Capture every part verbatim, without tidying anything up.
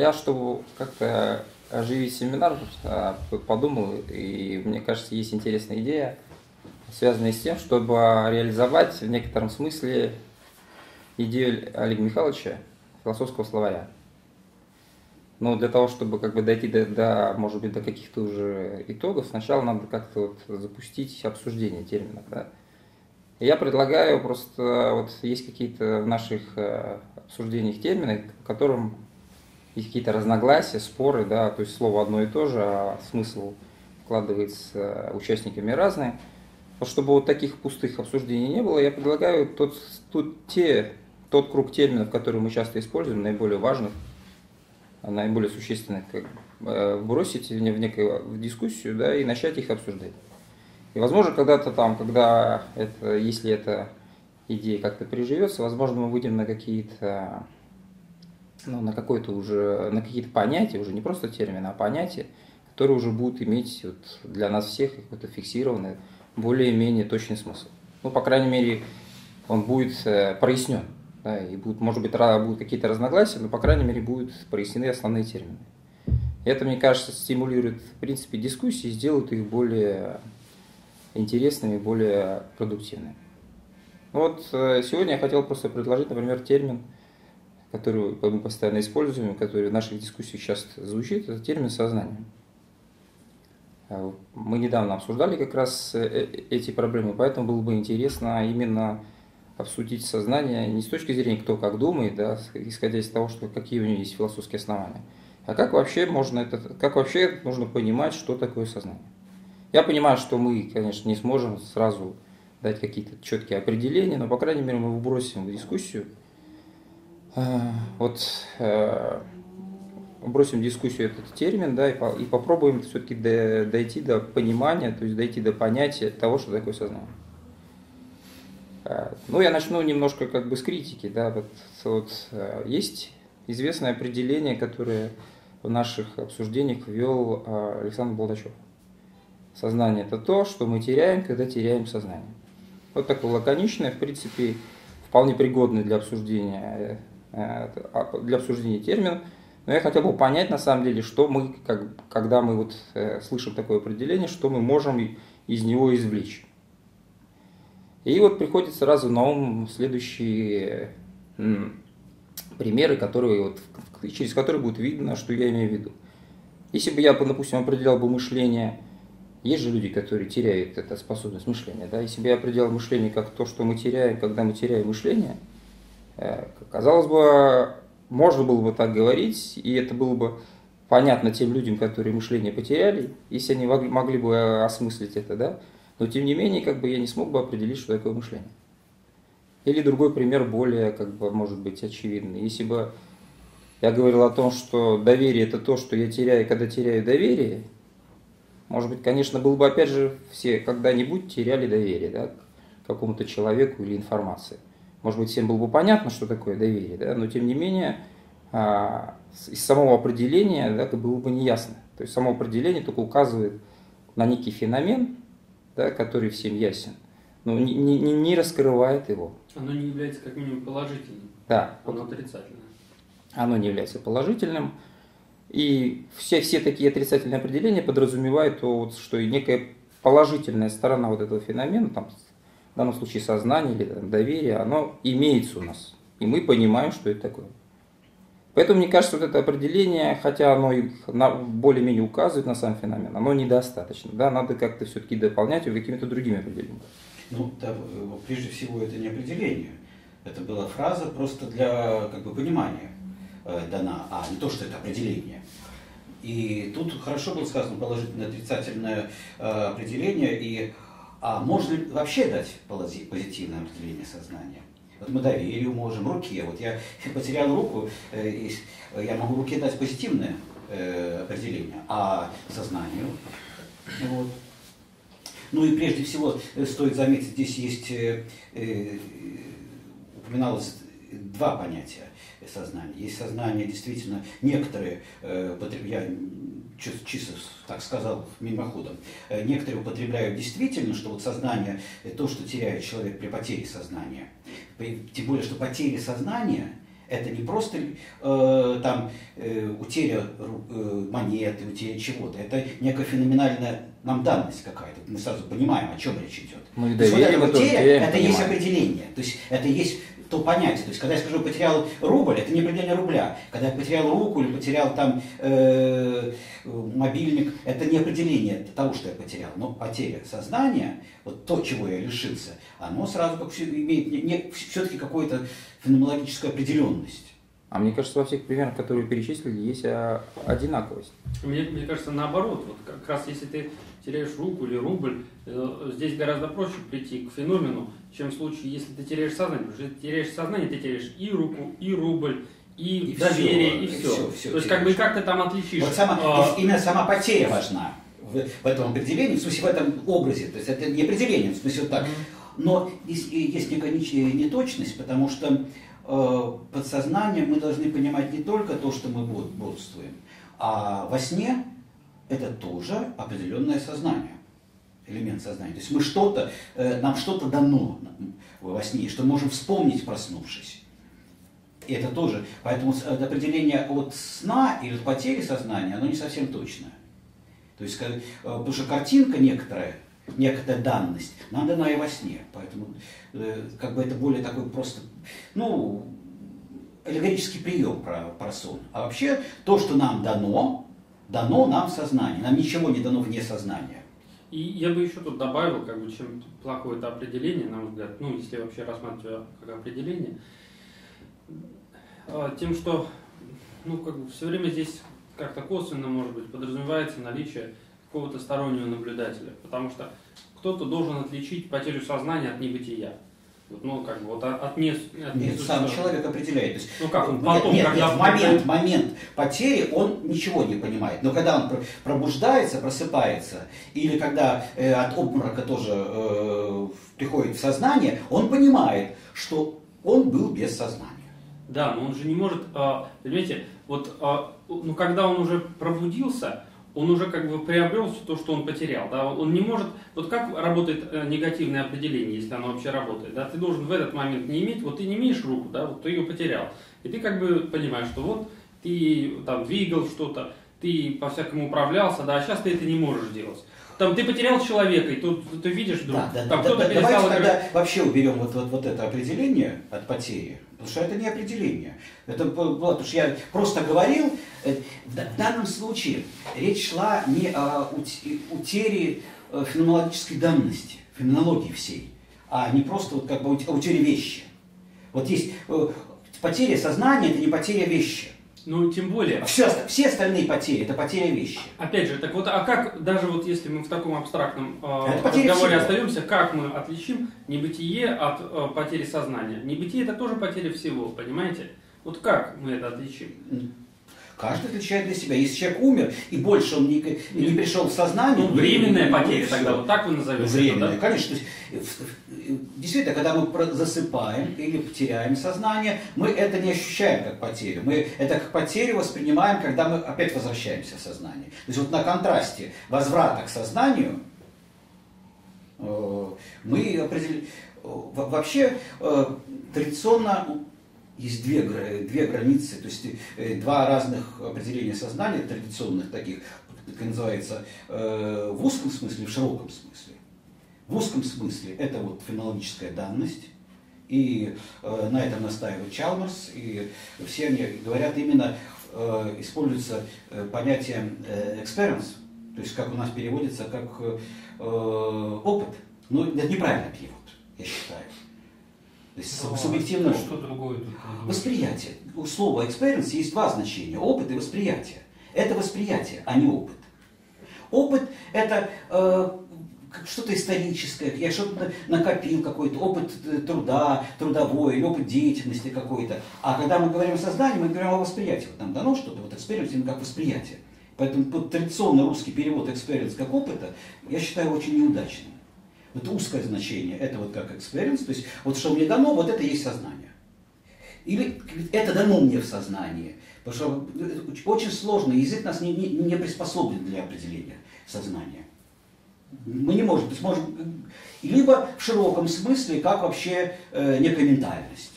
Я, чтобы как-то оживить семинар, подумал, и мне кажется, есть интересная идея, связанная с тем, чтобы реализовать в некотором смысле идею Олега Михайловича, философского словаря. Но для того, чтобы как бы дойти до, до может быть, до каких-то уже итогов, сначала надо как-то вот запустить обсуждение терминов. Да? Я предлагаю просто, вот есть какие-то в наших обсуждениях термины, в котором есть какие-то разногласия, споры, да, то есть слово одно и то же, а смысл вкладывается участниками разный. Но чтобы вот таких пустых обсуждений не было, я предлагаю тот, тут те, тот круг терминов, которые мы часто используем, наиболее важных, наиболее существенных, как бы, бросить в некую в дискуссию, да, и начать их обсуждать. И, возможно, когда-то там, когда это, если эта идея как-то приживется, возможно, мы выйдем на какие-то, ну, на какое-то уже, на какие-то понятия, уже не просто термины, а понятия, которые уже будут иметь вот для нас всех какой-то фиксированный, более-менее точный смысл. Ну, по крайней мере, он будет прояснен. Да, и будут, может быть, будут какие-то разногласия, но, по крайней мере, будут прояснены основные термины. Это, мне кажется, стимулирует, в принципе, дискуссии, сделают их более интересными, более продуктивными. Вот сегодня я хотел просто предложить, например, термин, который мы постоянно используем, который в наших дискуссиях сейчас звучит, это термин «сознание». Мы недавно обсуждали как раз эти проблемы, поэтому было бы интересно именно обсудить сознание не с точки зрения кто как думает, да, исходя из того, что какие у него есть философские основания, а как вообще можно это, как вообще нужно понимать, что такое сознание. Я понимаю, что мы, конечно, не сможем сразу дать какие-то четкие определения, но, по крайней мере, мы вбросим в дискуссию, вот, вбросим в дискуссию этот термин, да, и, по, и попробуем все-таки до, дойти до понимания, то есть дойти до понятия того, что такое сознание. Ну, я начну немножко как бы с критики, да, вот, вот есть известное определение, которое в наших обсуждениях ввел Александр Болдачев. Сознание – это то, что мы теряем, когда теряем сознание. Вот такое лаконичное, в принципе, вполне пригодное для обсуждения, для обсуждения термин, но я хотел бы понять, на самом деле, что мы, как, когда мы вот слышим такое определение, что мы можем из него извлечь. И вот приходит сразу на ум следующие примеры, которые вот, через которые будет видно, что я имею в виду. Если бы я, допустим, определял бы мышление, есть же люди, которые теряют эту способность мышления, да? Если бы я определял мышление как то, что мы теряем, когда мы теряем мышление, казалось бы, можно было бы так говорить, и это было бы понятно тем людям, которые мышление потеряли, если они могли бы осмыслить это, да? Но, тем не менее, как бы я не смог бы определить, что такое мышление. Или другой пример, более, как бы, может быть, очевидный. Если бы я говорил о том, что доверие – это то, что я теряю, когда теряю доверие, может быть, конечно, было бы, опять же, все когда-нибудь теряли доверие, да, к какому-то человеку или информации. Может быть, всем было бы понятно, что такое доверие, да, но, тем не менее, из самого определения, да, было бы неясно. То есть, само определение только указывает на некий феномен, да, который всем ясен, но не, не, не раскрывает его. Оно не является как минимум положительным, да, оно вот, отрицательное. Оно не является положительным, и все, все такие отрицательные определения подразумевают, вот, что и некая положительная сторона вот этого феномена, там, в данном случае сознание или там, доверие, оно имеется у нас, и мы понимаем, что это такое. Поэтому, мне кажется, вот это определение, хотя оно более-менее указывает на сам феномен, оно недостаточно. Да? Надо как-то все-таки дополнять его какими-то другими определениями. Ну, да, прежде всего, это не определение. Это была фраза просто для как бы, понимания э, дана, а не то, что это определение. И тут хорошо было сказано положительное, отрицательное э, определение. И, а можно ли вообще дать позитивное определение сознания? Вот мы доверию можем, руке. Вот я потерял руку, я могу руке дать позитивное определение, а сознанию. Вот. Ну и прежде всего стоит заметить, здесь есть, упоминалось два понятия сознания. Есть сознание, действительно, некоторые, я чисто так сказал мимоходом, некоторые употребляют действительно, что вот сознание, то, что теряет человек при потере сознания. Тем более, что потеря сознания – Это не просто э, там, э, утеря э, монеты, утеря чего-то. Это некая феноменальная нам данность какая-то. Мы сразу понимаем, о чем речь идет. Мы то есть вот эта утеря, это понимаю. Есть определение. То есть это есть то понятие. То есть когда я скажу «потерял рубль», это не определение рубля. Когда я потерял руку или потерял там э, мобильник, это не определение того, что я потерял. Но потеря сознания, вот то, чего я лишился, оно сразу как имеет все-таки какое-то феноменологическую определенность. А мне кажется, во всех примерах, которые перечислили, есть одинаковость. Мне, мне кажется, наоборот. Вот как раз если ты теряешь руку или рубль, здесь гораздо проще прийти к феномену, чем в случае, если ты теряешь сознание. Потому что если ты теряешь сознание, ты теряешь и руку, и рубль, и, и доверие, все, и, все. и все. все. То есть как бы как ты там отличишь. Вот сама, а... именно сама потеря важна в, в этом определении, в смысле в этом образе. То есть это не определение, в смысле вот так. Но есть, есть некая неточность, потому что э, подсознание мы должны понимать не только то, что мы бодрствуем, а во сне это тоже определенное сознание, элемент сознания. То есть мы что-то, э, нам что-то дано во сне, что можем вспомнить, проснувшись. И это тоже. Поэтому определение от сна или от потери сознания, оно не совсем точное. То есть, э, потому что картинка некоторая, некоторая данность, нам дана и во сне. Поэтому э, как бы это более такой просто, ну, аллегорический прием про, про сон. А вообще то, что нам дано, дано нам в сознании. Нам ничего не дано вне сознания. И я бы еще тут добавил, как бы, чем плохое это определение, на мой взгляд, ну, если вообще рассматривать как определение, тем, что, ну, как бы, все время здесь как-то косвенно, может быть, подразумевается наличие какого-то стороннего наблюдателя, потому что кто-то должен отличить потерю сознания от небытия. Вот, ну, как бы, вот от не, от не нет, сам человек определяет. То есть, ну, как он потом, нет, нет, когда нет, в момент, момент потери он ничего не понимает. Но когда он пробуждается, просыпается, или когда э, от обморока тоже э, приходит в сознание, он понимает, что он был без сознания. Да, но он же не может, э, понимаете, вот, э, ну, когда он уже пробудился, он уже как бы приобрел все то, что он потерял. Да? Он не может... Вот как работает негативное определение, если оно вообще работает? Да? Ты должен в этот момент не иметь... Вот ты не имеешь руку, да? Вот ты ее потерял. И ты как бы понимаешь, что вот ты там двигал что-то, ты по-всякому управлялся, да, а сейчас ты это не можешь делать. Там ты потерял человека, и тут ты видишь вдруг... Да, да, там да, да, давайте тогда вообще уберем вот, вот, вот это определение от потери. Потому что это не определение. Это было, потому что я просто говорил, в данном случае речь шла не о утере феноменологической данности, феноменологии всей, а не просто вот как бы о утере вещи. Вот есть потеря сознания, это не потеря вещи. Ну, тем более... Все, все остальные потери – это потеря вещи. Опять же, так вот, а как, даже вот если мы в таком абстрактном э, разговоре остаемся, как мы отличим небытие от э, потери сознания? Небытие – это тоже потеря всего, понимаете? Вот как мы это отличим? Каждый отличает для себя. Если человек умер, и больше он не, не пришел в сознание... Ну, временная потеря тогда, вот так вы назовете. Временная, это, да? Конечно. Действительно, когда мы засыпаем или потеряем сознание, мы это не ощущаем как потерю. Мы это как потерю воспринимаем, когда мы опять возвращаемся в сознание. То есть вот на контрасте возврата к сознанию мы определили... Вообще традиционно... Есть две, две границы, то есть два разных определения сознания, традиционных таких, как называется, в узком смысле и в широком смысле. В узком смысле это вот феноменологическая данность, и на этом настаивает Чалмерс, и все они говорят, именно используется понятие experience, то есть как у нас переводится, как опыт. Но это неправильный перевод, я считаю. То есть а, субъективное что другое тут? Восприятие. У слова experience есть два значения. Опыт и восприятие. Это восприятие, а не опыт. Опыт это э, что-то историческое. Я что-то накопил, какой-то опыт труда, трудовой, или опыт деятельности какой-то. А когда мы говорим о сознании, мы говорим о восприятии. Вот нам дано что-то, вот experience именно как восприятие. Поэтому вот, традиционный русский перевод experience как опыта, я считаю, очень неудачным. Вот узкое значение, это вот как experience, то есть вот что мне дано, вот это и есть сознание. Или это дано мне в сознании, потому что очень сложно, язык нас не, не, не приспособлен для определения сознания. Мы не можем, то есть можем, либо в широком смысле, как вообще э, некая ментальность.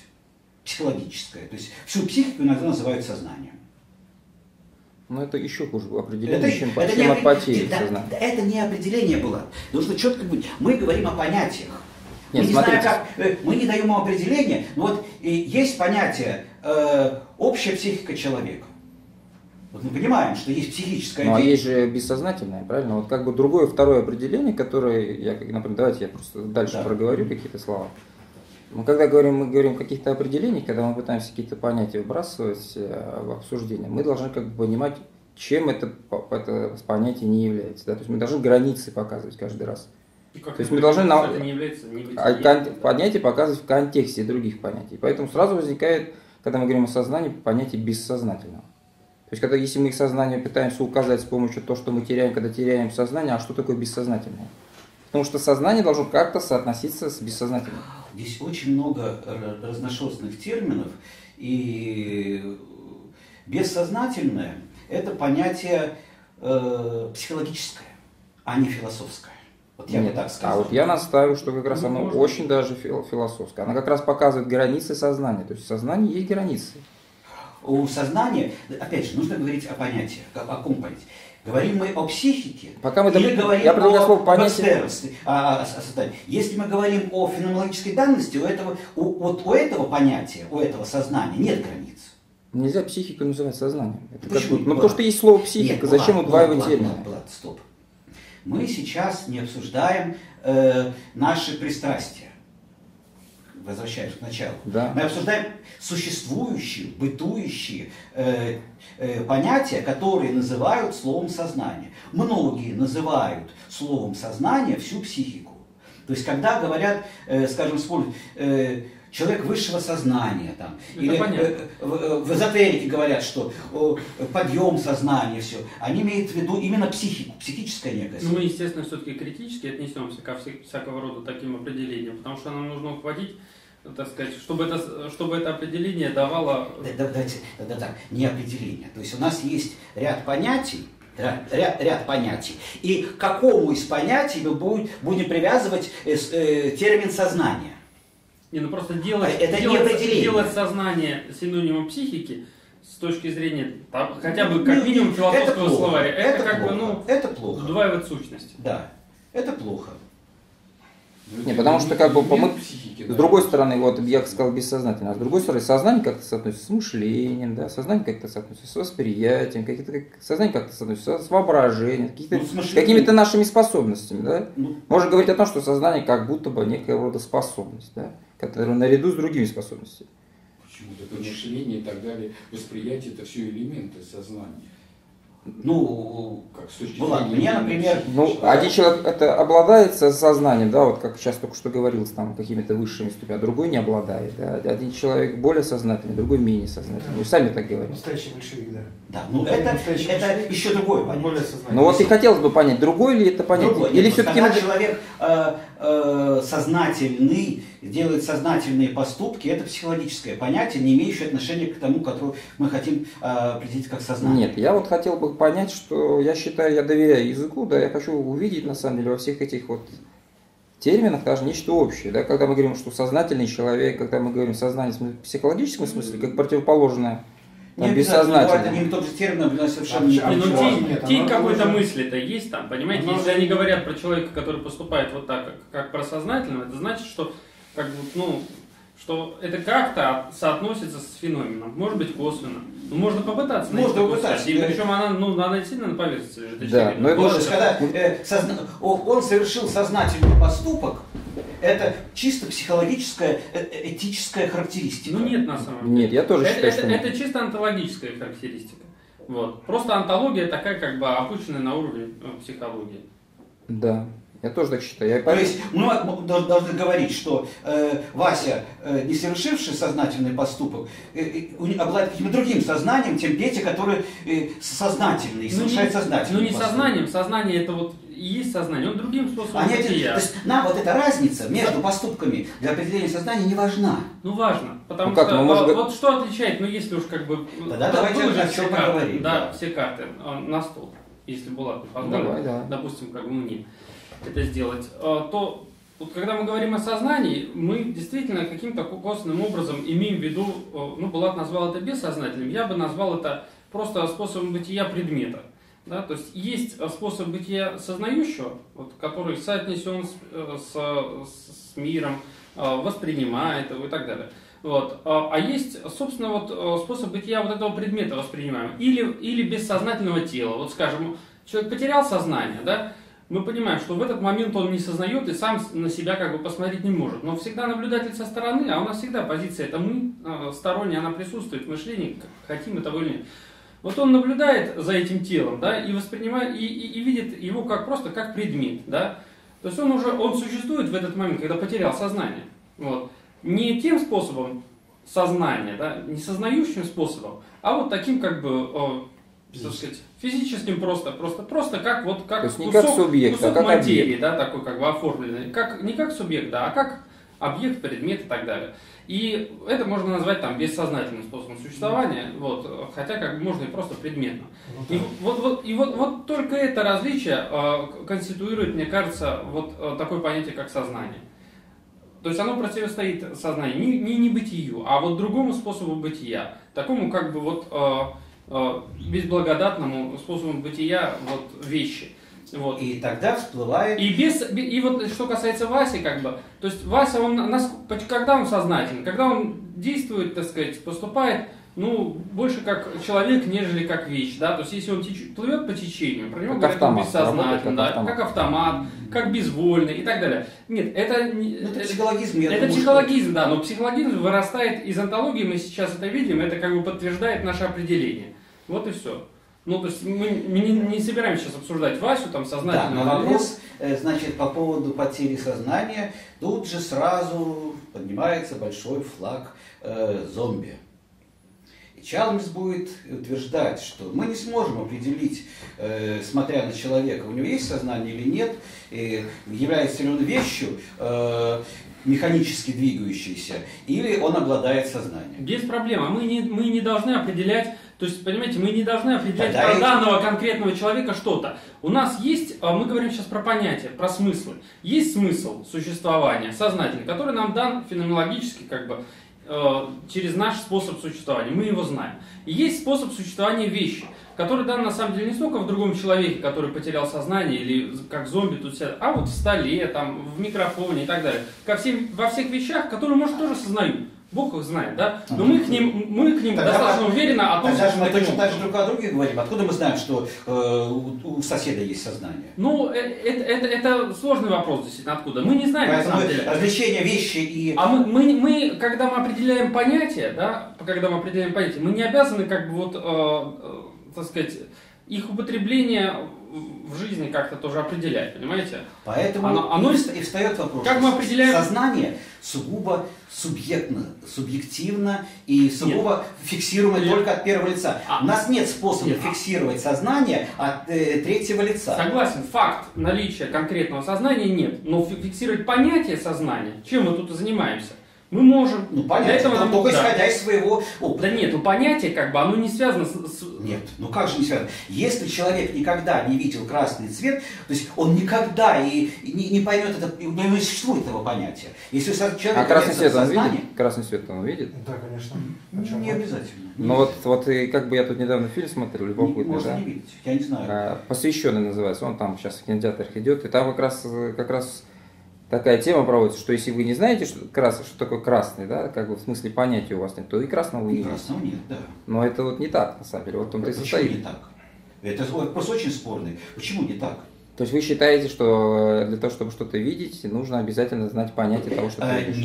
психологическое. То есть всю психику иногда называют сознанием. Но это еще хуже определение, это, чем, это чем не, апатия. Да, это не определение было. Нужно четко быть. Мы говорим о понятиях. Нет, мы, не знаем, как, мы не даем определения. Но вот и есть понятие э, общая психика человека. Вот мы понимаем, что есть психическая... Ну, а есть же бессознательное, правильно? Вот как бы другое, второе определение, которое, я, например, давайте я просто дальше да. проговорю какие-то слова. Мы когда говорим, мы говорим о каких-то определениях, когда мы пытаемся какие-то понятия выбрасывать в обсуждение, мы должны как бы понимать, чем это, это понятие не является. Да? То есть мы должны границы показывать каждый раз. То есть мы должны на... не является, не является, кон... да. понятие показывать в контексте других понятий. Поэтому сразу возникает, когда мы говорим о сознании, понятие бессознательного. То есть, когда, если мы их сознание пытаемся указать с помощью того, что мы теряем, когда теряем сознание, а что такое бессознательное? Потому что сознание должно как-то соотноситься с бессознательным. Здесь очень много разношерстных терминов, и бессознательное – это понятие э, психологическое, а не философское. Вот я Нет, бы так сказал. А вот я настаиваю, что как раз ну, оно можно. очень даже философское. Оно как раз показывает границы сознания. То есть в сознании есть границы. У сознания, опять же, нужно говорить о понятиях, о ком понятии. Говорим мы о психике, Пока мы или доб... говорим Я о подстерности, о, о, о, если мы говорим о феноменологической данности, у этого, у, вот у этого понятия, у этого сознания нет границ. Нельзя психику называть сознанием. Это Почему? Как... Ну, потому что есть слово «психика», нет, зачем удваивать термины? Стоп. Мы сейчас не обсуждаем э, наши пристрастия. Возвращаюсь к началу. Да. Мы обсуждаем существующие, бытующие э, э, понятия, которые называют словом сознание. Многие называют словом сознание всю психику. То есть, когда говорят, э, скажем, э, человек высшего сознания, там, или э, в, в эзотерике говорят, что э, подъем сознания, все, они имеют в виду именно психику, психическое некое. Ну, мы, естественно, все-таки критически отнесемся ко всякого рода таким определениям, потому что нам нужно ухватить, так сказать, чтобы это, чтобы это определение давало... Да, да, да, да, да, не определение. То есть у нас есть ряд понятий, ряд, ряд, ряд понятий, и к какому из понятий мы будем, будем привязывать э, э, термин сознания. Не, ну просто делать, это делать, не делать сознание синонимом психики с точки зрения там, хотя бы как минимум философского это словаря, это, это как плохо. бы ну, это плохо. удваивает сущность. Да, это плохо. Не, потому что как бы помыть психики, да. С другой стороны, вот я сказал бессознательно, а с другой стороны, сознание как-то соотносится с мышлением, да, сознание как-то соотносится с восприятием, сознание как-то соотносится с воображением, ну, с какими-то нашими способностями, да. Ну, можно говорить о том, что сознание как будто бы некая рода способность, да, которая наряду с другими способностями. Почему-то это мышление и так далее, восприятие это все элементы сознания. Ну, как была, меня, например, ну, один человек это обладает сознанием, да, вот как сейчас только что говорилось, там какими-то высшими ступенями, а другой не обладает. Да? Один человек более сознательный, другой менее сознательный. Вы сами так говорите. Настоящий большевик, да. Да, ну это, это еще другое понятие. Ну вот и хотелось бы понять, другое ли это понятие. Другое. Или все-таки когда человек э, э, сознательный, делает сознательные поступки, это психологическое понятие, не имеющее отношения к тому, которое мы хотим э, определить как сознание. Нет, я вот хотел бы понять, что я считаю, я доверяю языку, да, я хочу увидеть на самом деле во всех этих вот терминах даже нечто общее, да, когда мы говорим, что сознательный человек, когда мы говорим сознание в психологическом смысле, как противоположное. Там, не бессознательно. Не тот же термин, но совершенно не тот. Тень какой-то мысли-то есть там, понимаете? Если они говорят про человека, который поступает вот так, как, как про сознательного, это значит, что, как бы, ну, что это как-то соотносится с феноменом. Может быть, косвенно. Но можно попытаться. Можно попытаться. И, причем она, ну, она сильно на поверхности лежит. Да, но это же, когда э, созна... он совершил сознательный поступок, это чисто психологическая, этическая характеристика. Ну нет, на самом деле. Нет, я тоже это, считаю, это, что это нет. Чисто онтологическая характеристика. Вот. Просто онтология такая, как бы, опущенная на уровень психологии. Да, я тоже так считаю. Я... То есть мы должны говорить, что э, Вася, э, не совершивший сознательный поступок, э, э, обладает каким-то другим сознанием, тем Петя, который э, сознательный, совершает сознательный ну, не, поступок. Ну не сознанием, сознание это вот... И есть сознание, он другим способом бытия. То есть нам вот эта разница между поступками для определения сознания не важна. Ну важно, потому ну, как, что может... вот, вот что отличает, ну если уж как бы... Тогда давайте уже о чем поговорим. Да, да, все карты на стол, если была позволена, допустим, как бы мне это сделать, то вот когда мы говорим о сознании, мы действительно каким-то косвенным образом имеем в виду, ну, Булат назвал это бессознательным, я бы назвал это просто способом бытия предмета. Да, то есть есть способ бытия сознающего, вот, который соотнесен с, с, с миром, воспринимает его и так далее. Вот. А есть, собственно, вот, способ бытия вот этого предмета воспринимаемого или, или бессознательного тела. Вот, скажем, человек потерял сознание, да? Мы понимаем, что в этот момент он не сознает и сам на себя как бы посмотреть не может. Но всегда наблюдатель со стороны, а у нас всегда позиция это мы, сторонняя, она присутствует в мышлении, хотим этого или нет. Вот он наблюдает за этим телом, да, и воспринимает, и, и, и видит его как просто как предмет, да. То есть он уже, он существует в этот момент, когда потерял сознание. Вот. Не тем способом сознания, да, не сознающим способом, а вот таким как бы, о, так сказать, физическим просто, просто, просто как вот как кусок, не как субъект, кусок а как материи, объект. Да, такой как бы оформленный, как, не как субъект, да, а как объект, предмет и так далее. И это можно назвать там бессознательным способом существования, вот, хотя как бы можно и просто предметно. И вот, вот, и вот, вот только это различие э, конституирует, мне кажется, вот э, такое понятие, как сознание. То есть оно противостоит сознанию, не, не, не бытию, а вот другому способу бытия, такому как бы вот э, э, безблагодатному способу бытия вот, вещи. Вот. И тогда всплывает... И, без, и вот что касается Васи, как бы, то есть Вася, он, когда он сознателен, когда он действует, так сказать, поступает, ну, больше как человек, нежели как вещь, да, то есть если он теч... плывет по течению, про него говорят, он бессознательный, да, автомат. Как автомат, как безвольный и так далее. Нет, это... Не... Это психологизм. Я это думаю, психологизм, что... да, но психологизм вырастает из онтологии, мы сейчас это видим, это как бы подтверждает наше определение. Вот и все. Ну, то есть мы не, не собираемся сейчас обсуждать Васю, там, сознательный да, вопрос. Значит, по поводу потери сознания, тут же сразу поднимается большой флаг э, зомби. И Чалмерс будет утверждать, что мы не сможем определить, э, смотря на человека, у него есть сознание или нет, и является ли он вещью, э, механически двигающейся, или он обладает сознанием. Без проблем. Мы не, мы не должны определять... То есть, понимаете, мы не должны определять про данного конкретного человека что-то. У нас есть, мы говорим сейчас про понятия, про смыслы. Есть смысл существования, сознательный, который нам дан феноменологически, как бы, через наш способ существования. Мы его знаем. И есть способ существования вещи, который дан, на самом деле, не столько в другом человеке, который потерял сознание, или как зомби тут сидят, а вот в столе, там, в микрофоне и так далее. Ко всем, во всех вещах, которые, может, тоже сознают. Бог их знает, да? Но мы к ним, мы к ним тогда достаточно мы, уверенно относимся. Тогда мы точно так же друг о друге говорим. Откуда мы знаем, что э, у, у соседа есть сознание? Ну, это, это, это сложный вопрос, действительно, откуда. Мы не знаем, поэтому на самом деле. Различение вещи и... А мы, мы, мы, когда мы определяем понятие, да, когда мы определяем понятие, мы не обязаны, как бы, вот, э, так сказать, их употребление... в жизни как-то тоже определять, понимаете? Поэтому оно, оно... и встает вопрос, как мы определяем... сознание сугубо субъектно, субъективно и сугубо нет. Фиксируемо нет. Только от первого лица. А. У нас нет способа нет. Фиксировать сознание от э, третьего лица. Согласен, факт наличия конкретного сознания нет, но фиксировать понятие сознания, чем мы тут и занимаемся? Мы можем. Ну, понятие, этого, только да. Исходя из своего опыта. Да нет, ну понятие, как бы, оно не связано с... Нет, ну как же не связано? Если человек никогда не видел красный цвет, то есть он никогда и, и не, не поймет, это, не существует этого понятия. Если человек а красный цвет он видит? Красный цвет он видит? Да, конечно. Почему? Не обязательно. Ну вот, вот и как бы я тут недавно фильм смотрел, любопытный, можно да? Не видеть, я не знаю. А, «Посвященный» называется, он там сейчас в кинотеатрах идет, и там как раз... Как раз такая тема проводится, что если вы не знаете, что, крас, что такое красный, да, как бы в смысле понятия у вас нет, то и красного и нет. Красного нет, да. Но это вот не так, на самом деле. Вот он-то и состоит. Почему не так? Это вопрос очень спорный. Почему не так? То есть вы считаете, что для того, чтобы что-то видеть, нужно обязательно знать понятие того, что ты видишь?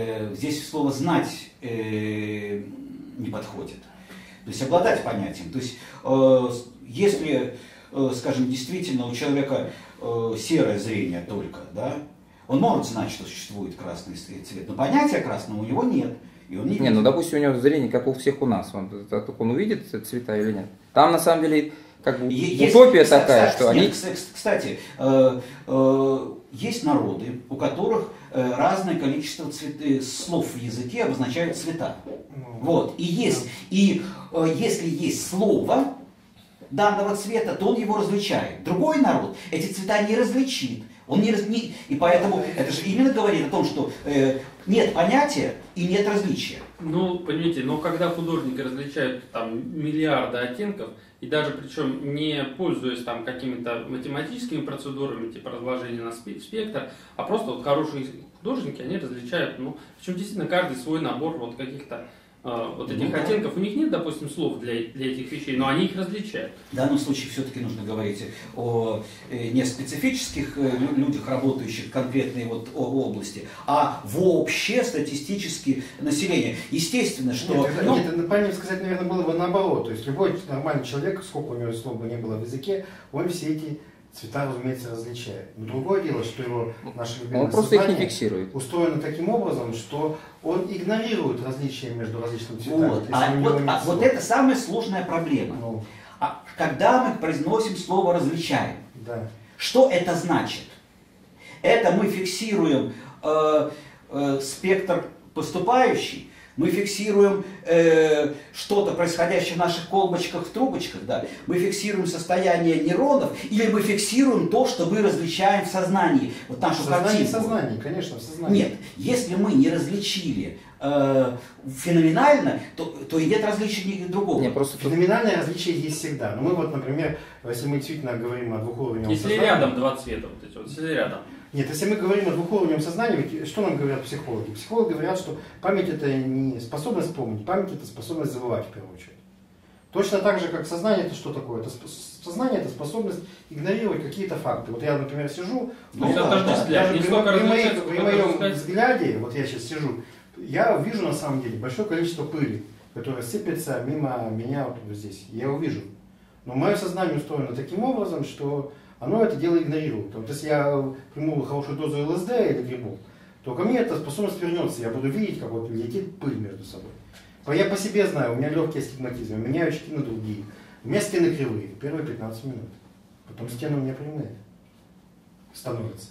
Нет. Здесь слово «знать» не подходит. То есть обладать понятием. То есть если... скажем, действительно у человека э, серое зрение только, да, он может знать, что существует красный цвет, но понятия красного у него нет. И он не видит. Не, ну, допустим, у него зрение, как у всех у нас, он, только он увидит цвета или нет. Там, на самом деле, как бы есть, утопия кстати, такая, что нет, они... Кстати, э, э, есть народы, у которых э, разное количество цвет... слов в языке обозначают цвета. Ну, вот, и есть, да. И э, если есть слово... данного цвета, то он его различает. Другой народ эти цвета не различит. Он не, не, и поэтому это же именно говорит о том, что э, нет понятия и нет различия. Ну, понимаете, но когда художники различают там миллиарды оттенков, и даже причем не пользуясь там какими-то математическими процедурами, типа разложения на спектр, а просто вот хорошие художники, они различают, ну, причем действительно каждый свой набор вот каких-то вот этих ну, оттенков, у них нет, допустим, слов для, для этих вещей, но они их различают. В данном случае все-таки нужно говорить о не специфических людях, работающих в конкретной вот области, а вообще статистически население. Естественно, что... Нет, ну, нет, правильно сказать, наверное, было бы наоборот. То есть любой нормальный человек, сколько у него слов бы не было в языке, он все эти цвета, разумеется, различает. Но другое дело, что его наше любимое сознание устроено таким образом, что он игнорирует различия между различными цветами. Вот, а, вот, а, вот это самая сложная проблема. Ну. А, когда мы произносим слово «различаем», да. Что это значит? Это мы фиксируем э, э, спектр поступающий, мы фиксируем э, что-то, происходящее в наших колбочках, в трубочках, да? Мы фиксируем состояние нейронов, или мы фиксируем то, что мы различаем в сознании, вот нашу сознание, картинку. В сознании, конечно, в сознании. Нет, если мы не различили э, феноменально, то, то и нет различия другого. Нет, просто феноменальное различие есть всегда. Но мы вот, например, если мы действительно говорим о двух уровнях сознания... Если рядом два цвета, вот эти вот, если рядом... Нет, если мы говорим о двухуровневом сознании, что нам говорят психологи? Психологи говорят, что память — это не способность помнить, память — это способность забывать, в первую очередь. Точно так же, как сознание — это что такое? Это сознание — это способность игнорировать какие-то факты. Вот я, например, сижу, ну, да, даже, да, даже при, при, моей, при моем взгляде, вот я сейчас сижу, я вижу на самом деле большое количество пыли, которая сыпется мимо меня вот здесь. Я его вижу. Но мое сознание устроено таким образом, что... оно это дело игнорирует. Вот если я приму хорошую дозу ЛСД или грибов, то ко мне эта способность вернется. Я буду видеть, как вот летит пыль между собой. Я по себе знаю, у меня легкий астигматизм, у меня очки на другие. У меня стены кривые, первые пятнадцать минут. Потом стены у меня прямые становятся.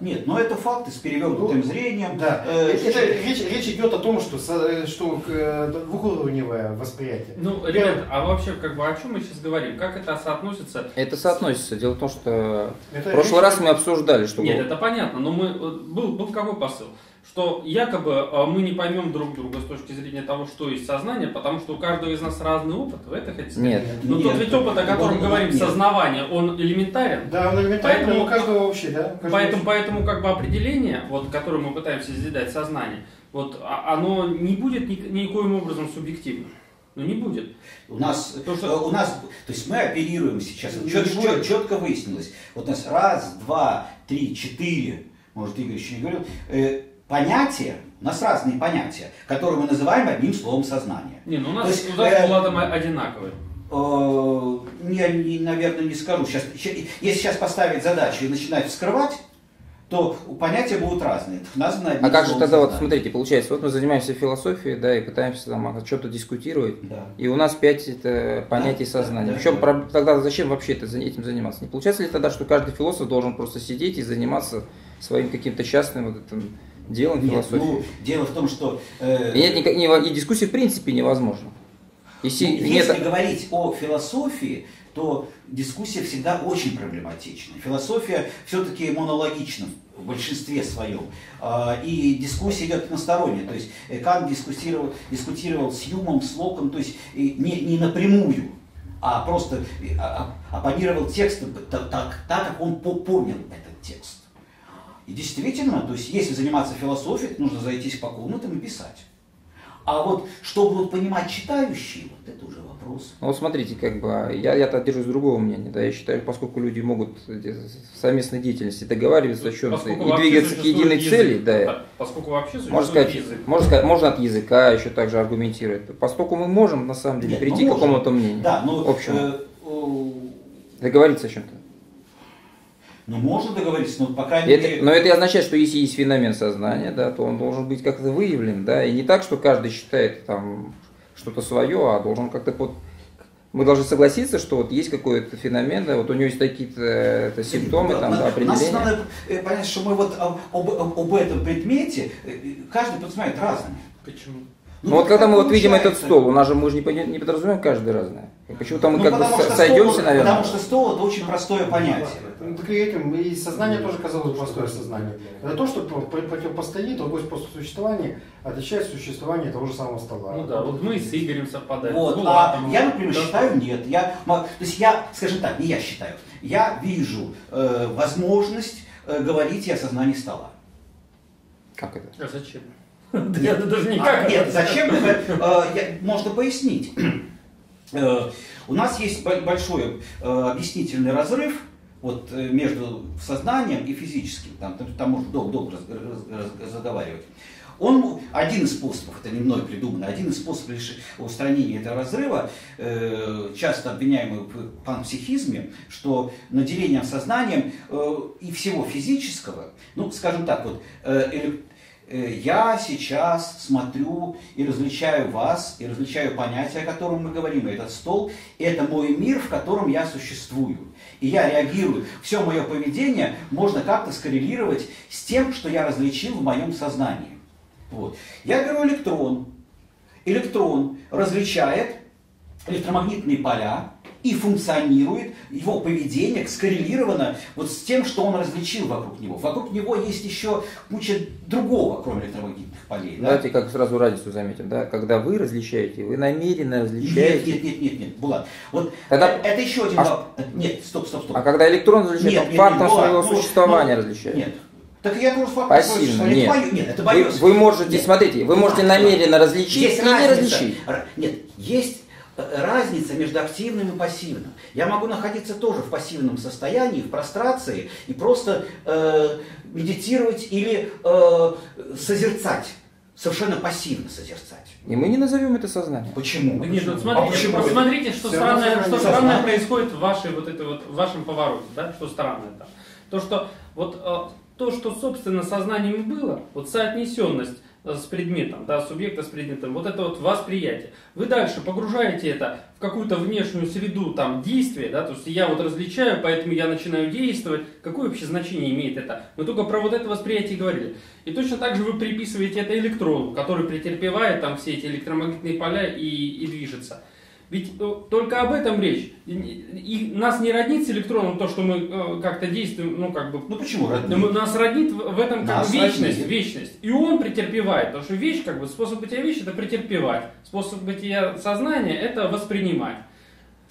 Нет, но это факты с перевернутым ну, зрением. Да. Э, это, э, речь, речь идет о том, что, что э, двухуровневое восприятие. Ну, ребят, а вообще как бы о чем мы сейчас говорим? Как это соотносится? Это соотносится. Дело в том, что это в прошлый речь... раз мы обсуждали, что... Нет, было... это понятно, но мы... был, был какой посыл? Что якобы мы не поймем друг друга с точки зрения того, что есть сознание, потому что у каждого из нас разный опыт, вы это хотите сказать? Нет. Но нет, тот ведь опыт, о котором говорим, нет. Сознавание, он элементарен. Да, он элементарен, поэтому, у каждого общий, да? Каждого поэтому, общий. Поэтому как бы определение, вот, которое мы пытаемся созидать сознание, вот, оно не будет никоим образом субъективным. Ну не будет. У нас, то, что... у нас, то есть мы оперируем сейчас, чет, чет, четко выяснилось, вот у нас раз, два, три, четыре, может Игорь еще не говорил, э, понятия, у нас разные понятия, которые мы называем одним словом сознание. Не, ну у нас вкладом э, одинаковые. Э, я, не, наверное, не скажу. Сейчас, если сейчас поставить задачу и начинать вскрывать, то понятия будут разные. А как же тогда, вот смотрите, получается, вот мы занимаемся философией, да, и пытаемся там о чем-то дискутировать, да. И у нас пять это понятий да, сознания. Да, да, Причем да. Тогда зачем вообще это, этим заниматься? Не получается ли тогда, что каждый философ должен просто сидеть и заниматься своим каким-то частным вот этим... делом философии. Ну, дело в том, что... Э, и, нет, никак, не, и дискуссии в принципе невозможно. Если, ну, если нет... говорить о философии, то дискуссия всегда очень проблематична. Философия все-таки монологична в большинстве своем. Э, и дискуссия идет односторонне. То есть Кант дискутировал, дискутировал с Юмом, с Локком, то есть не, не напрямую, а просто оппонировал текстом так, так, так как он понял этот текст. И действительно, то есть если заниматься философией, то нужно зайтись по комнатам и писать. А вот что будут понимать читающие, вот это уже вопрос. Ну вот смотрите, как бы я-то держусь другого мнения. Да, я считаю, поскольку люди могут в совместной деятельности договариваться о чем-то и двигаться к единой язык, цели, да. Поскольку вообще можно сказать, язык. Можно, сказать, можно от языка еще также аргументировать. Поскольку мы можем на самом деле Нет, прийти к какому-то мнению. Да, но общему. Э, э, договориться о чем-то. Ну, можно договориться, но по крайней это, мере... Но это означает, что если есть феномен сознания, да, то он должен быть как-то выявлен, да, и не так, что каждый считает там что-то свое, а должен как-то... Вот... Мы должны согласиться, что вот есть какой-то феномен, да, вот у него есть такие-то симптомы, там, да, определения. У нас надо понять, что мы вот об, об, об этом предмете, каждый подсматривает разное. Почему? Ну, ну вот когда мы вот видим этот стол, у нас же мы же не, не подразумеваем каждый разное. Почему-то мы ну, как бы сойдемся, стол, наверное. Потому что стол это очень простое понятие. Ну, так и, этим, и сознание тоже казалось простое сознание. Это то, что противопостоит, то есть просто существование отличает существование того же самого стола. Ну да, вот мы с Игорем совпадаем. Вот, ну, а ладно, я, например, да? считаю, нет. Я, то есть я, скажем так, не я считаю, я вижу э, возможность э, говорить о сознании стола. Как это? А зачем? Да нет, это даже никак. А, нет, зачем это? Э, можно пояснить. Э, у нас есть большой э, объяснительный разрыв вот, между сознанием и физическим. Там, там можно долго-долго разговаривать. Он, один из способов, это не мной придумано, один из способов устранения этого разрыва, э, часто обвиняемый в панпсихизме, что наделением сознанием э, и всего физического, ну, скажем так, вот, э, электронного, я сейчас смотрю и различаю вас, и различаю понятия, о котором мы говорим, этот стол, это мой мир, в котором я существую. И я реагирую. Все мое поведение можно как-то скоррелировать с тем, что я различил в моем сознании. Вот. Я говорю электрон. Электрон различает электромагнитные поля и функционирует, его поведение скоррелировано вот с тем, что он различил вокруг него. Вокруг него есть еще куча другого, кроме электромагнитных полей. Давайте да? как сразу разницу заметим, да? Когда вы различаете, вы намеренно различаете. Нет, нет, нет, нет, нет. Булат. Вот тогда... это еще один а... Нет, стоп, стоп, стоп. А когда электрон различает, он фактом своего Булат, существования ну, различает. Нет. Так я тоже факт. Нет. Нет, это вы, вы можете, нет. смотрите, вы можете а, намеренно да. различить есть и разница. не различить. Нет, есть разница между активным и пассивным. Я могу находиться тоже в пассивном состоянии, в прострации, и просто э, медитировать или э, созерцать. Совершенно пассивно созерцать. И мы не назовем это сознанием. Почему? Да нет, вот смотрите, а почему? Посмотрите, что Все странное, что странное происходит в, вашей, вот это вот, в вашем повороте. Да? Что странное там. То, что, вот, то, что, собственно, сознанием было, вот соотнесенность с предметом, да, субъекта с предметом, вот это вот восприятие. Вы дальше погружаете это в какую-то внешнюю среду там действия, да, то есть я вот различаю, поэтому я начинаю действовать. Какое вообще значение имеет это? Мы только про вот это восприятие говорили. И точно так же вы приписываете это электрону, который претерпевает там все эти электромагнитные поля и, и движется. Ведь только об этом речь. И нас не роднит с электроном то, что мы как-то действуем, ну как бы... Ну почему роднит? Нас роднит в этом как вечность, роднит. вечность. И он претерпевает, потому что вещь, как бы, способ бытия вещи это претерпевать. Способ бытия сознания это воспринимать.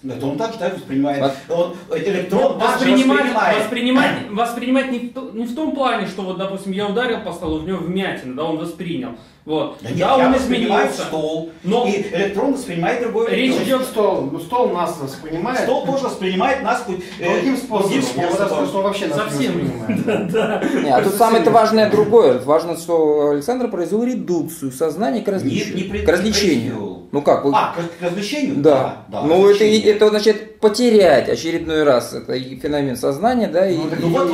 Это он так же да, воспринимает. Он, электрон воспринимает, воспринимает. Воспринимать, воспринимать не, в, не в том плане, что вот, допустим, я ударил по столу, в него вмятина, да, он воспринял. Вот. Да, нет, да он воспринимает стол. Но... И электрон воспринимает другой электрон. Речь идет стол. Ну, стол нас воспринимает. Стол тоже воспринимает нас хоть другим способом. Он вообще нас совсем не воспринимает. А тут самое-то важное другое. Важно, что Александр произвел редукцию сознания к различию. К различению. Ну как? А, к различению? Да. Ну это значит потерять очередной раз. Это феномен сознания, да, и в другом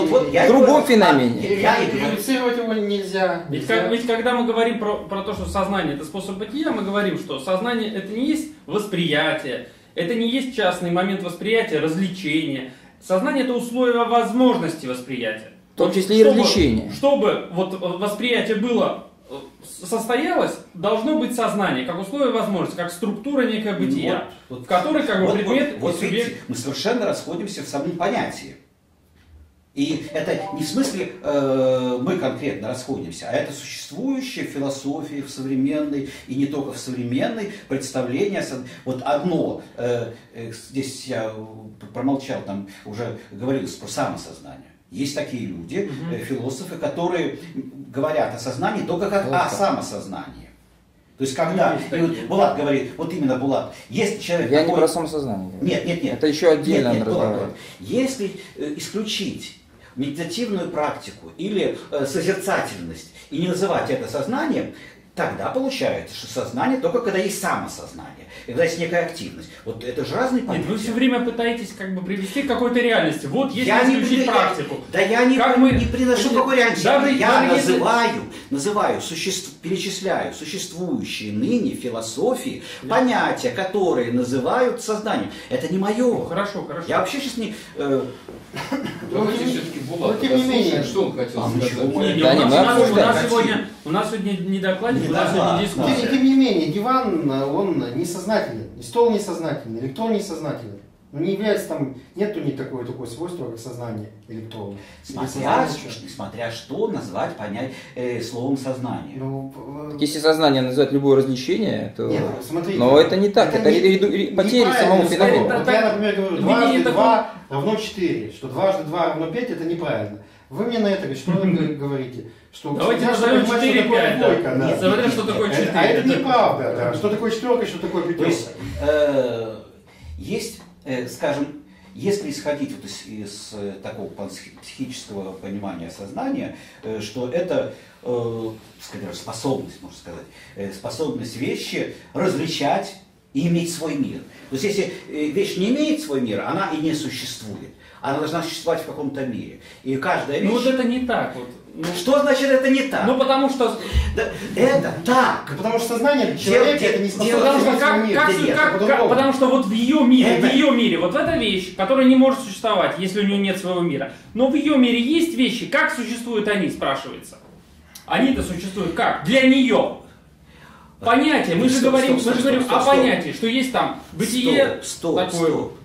феномене. Редуцировать его нельзя. Ведь когда мы говорим про про то, что сознание это способ бытия, мы говорим, что сознание это не есть восприятие, это не есть частный момент восприятия, развлечения. Сознание это условие возможности восприятия. В том числе и развлечения. Чтобы вот восприятие было, состоялось, должно быть сознание, как условие возможности, как структура некое бытия, вот, вот, в которой как бы вот, предмет... Вот, вот видите, мы совершенно расходимся в самом понятии. И это не в смысле э, мы конкретно расходимся, а это существующее в философии, в современной, и не только в современной, представление. Вот одно, э, здесь я промолчал, там уже говорилось про самосознание. Есть такие люди, угу. э, философы, которые говорят о сознании только как вот о так. самосознании. То есть когда, и вот Булат говорит, вот именно Булат, если человек... Я такой, не про самосознание. Нет, нет, нет. Это еще отдельно разговаривает. Если э, исключить медитативную практику или э, созерцательность и не называть это сознанием, тогда получается, что сознание только когда есть самосознание, когда есть некая активность. Вот это же разные понятия. Нет, вы все время пытаетесь как бы привести к какой-то реальности. Вот если я исключить не при... практику. Да я не, как мы... не приношу Нет. какой реальности. Даже, я даже называю, если... называю существ... перечисляю существующие ныне философии, да. понятия, которые называют сознанием. Это не мое. Ну, хорошо, хорошо. Я вообще сейчас не... Давайте все-таки Булат, что он хотел сказать. У нас сегодня не докладе. не должна. Тем, тем не менее, диван, он несознателен, и стол несознателен, электрон несознателен. Не является там, нету ни такого такое свойства, как сознание электронное. Смотря, смотря что назвать понять э, словом сознание. Ну, если сознание называть любое развлечение, то. Нет, смотрите, но это не так, это, это не, потери самого феномену. Вот я, например, говорю, дважды два равно четыре, что дважды два равно пять, это неправильно. Вы мне на это что вы говорите? Что, давайте назовем четыре пять, да. Да. Заводим, что такое четыре. А это неправда, да. Что такое четверка, что такое пятерка. То есть, э, есть, э, скажем, если исходить вот из, из такого психического понимания сознания, э, что это э, скажем, способность, можно сказать, э, способность вещи различать и иметь свой мир. То есть, если вещь не имеет свой мир, она и не существует. Она должна существовать в каком-то мире. И каждая вещь... Ну вот это не так вот. Ну, что значит это не так? Ну потому что... Да, это так. Потому что сознание человека это не сделано. Потому что вот в ее мире, это... в ее мире, вот эта вещь, которая не может существовать, если у нее нет своего мира. Но в ее мире есть вещи, как существуют они, спрашивается. Они-то существуют как? Для нее. Понятие. Мы же говорим о понятии, что есть там бытие... Стоп, стоп, стоп.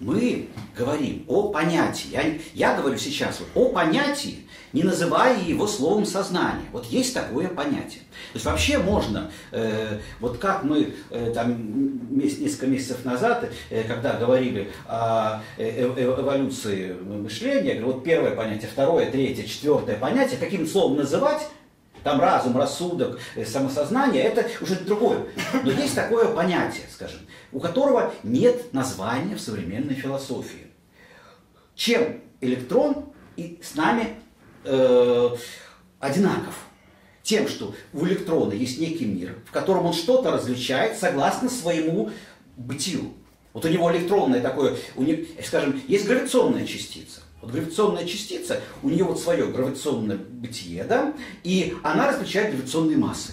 Мы говорим о понятии. Я, я говорю сейчас вот о понятии, не называя его словом сознание. Вот есть такое понятие. То есть вообще можно, э, вот как мы э, там месяц, несколько месяцев назад, э, когда говорили о э, э, эволюции мышления, вот первое понятие, второе, третье, четвертое понятие, каким словом называть, там разум, рассудок, самосознание, это уже другое. Но есть такое понятие, скажем, у которого нет названия в современной философии. Чем электрон и с нами э, одинаков? Тем, что у электрона есть некий мир, в котором он что-то различает согласно своему бытию. Вот у него электронное такое, у него, скажем, есть гравитационная частица. Вот гравитационная частица, у нее вот свое гравитационное бытие, да, и она различает гравитационные массы.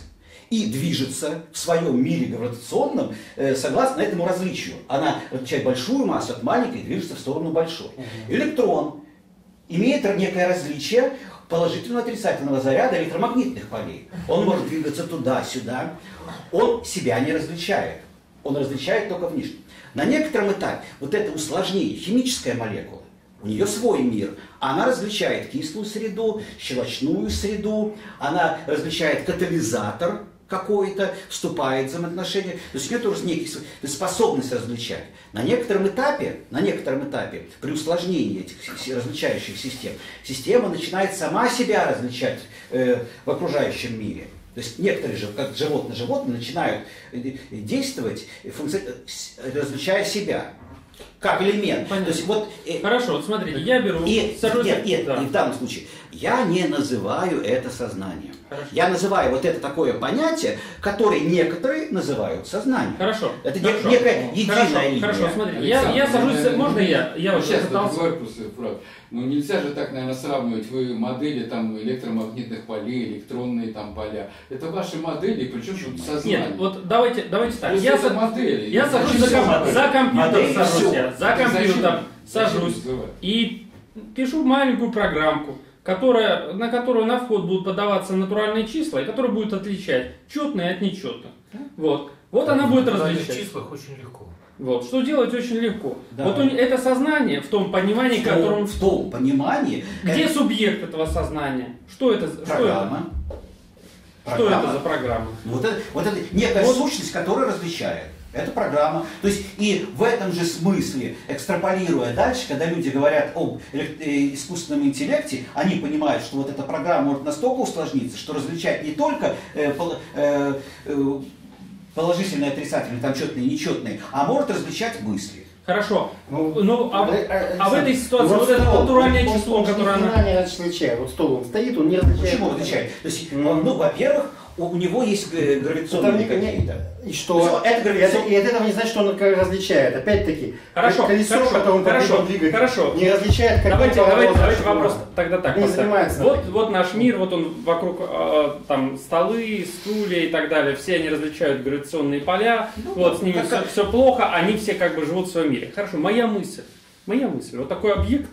И движется в своем мире гравитационном э, согласно этому различию. Она различает большую массу от маленькой и движется в сторону большой. Электрон имеет некое различие положительно-отрицательного заряда электромагнитных полей. Он может двигаться туда-сюда. Он себя не различает. Он различает только внешне. На некотором этапе вот это усложнение, химическая молекула, у нее свой мир. Она различает кислую среду, щелочную среду, она различает катализатор какой-то, вступает в взаимоотношения. То есть у нее тоже некие способности различать. На некотором этапе, на некотором этапе при усложнении этих различающих систем, система начинает сама себя различать э, в окружающем мире. То есть некоторые же, как животные, животные начинают действовать, функци... различая себя. Как элемент. То есть, вот, э, хорошо, вот смотрите, я беру... И, сажусь, нет, нет, да. И в данном случае я не называю это сознанием. Хорошо. Я называю вот это такое понятие, которое некоторые называют сознанием. Хорошо. Это хорошо. Некая единая хорошо. Линия. Хорошо, смотрите, я, я сажусь... Наверное, можно я? Я вот сейчас говорю просто правду. Ну нельзя же так, наверное, сравнивать вы модели там, электромагнитных полей, электронные там, поля. Это ваши модели, причем тут сознание. Нет, вот давайте, давайте так. Я, со... модели, я сажусь за, комп... за компьютер. Сажусь я. За компьютер сажусь и пишу маленькую программку, которая, на которую на вход будут подаваться натуральные числа, и которая будет отличать четное от нечетного. Да? Вот, вот да, она будет различать. В числах очень легко. Вот, что делать очень легко. Да. Вот это сознание в том понимании, в котором... В том понимании? Где как... субъект этого сознания? Что это? Программа. Что это, программа. Что это за программа? Вот это, вот это некая вот. Сущность, которая различает. Это программа. То есть и в этом же смысле, экстраполируя дальше, когда люди говорят об искусственном интеллекте, они понимают, что вот эта программа может настолько усложниться, что различать не только положительные, отрицательные, там четные, нечетные, а может различать мысли. Хорошо. Ну, ну а, а, а в этой ситуации вот, вот это натуральное число, он, которое она... Она не различает. Вот стол он стоит, он не различает. Почему различает? То есть, ну, ну во-первых, у него есть гравитационные какие-то. И что? Это гравитацион... И от этого не значит, что он различает. Опять-таки, колесо, хорошо, которое он хорошо, двигает, хорошо. Не различает, как давайте, давайте, давайте вопрос тогда так поставим. Вот, вот наш мир, вот он вокруг там, столы, стулья и так далее. Все они различают гравитационные поля. Ну, вот с ними как все, как... все плохо, они все как бы живут в своем мире. Хорошо, моя мысль. Моя мысль. Вот такой объект,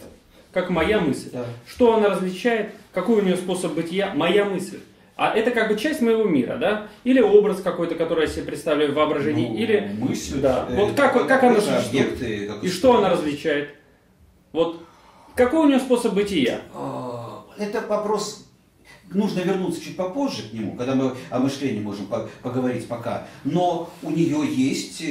как моя мысль. Да. Что она различает, какой у нее способ бытия, моя мысль. А это как бы часть моего мира, да? Или образ какой-то, который я себе представляю в воображении, ну, или... мысль. Да. Э, вот как, э, как э, она существует? Объекты, как и что она различает? Вот. Какой у нее способ бытия? Это вопрос... Нужно вернуться чуть попозже к нему, когда мы о мышлении можем поговорить пока. Но у нее есть...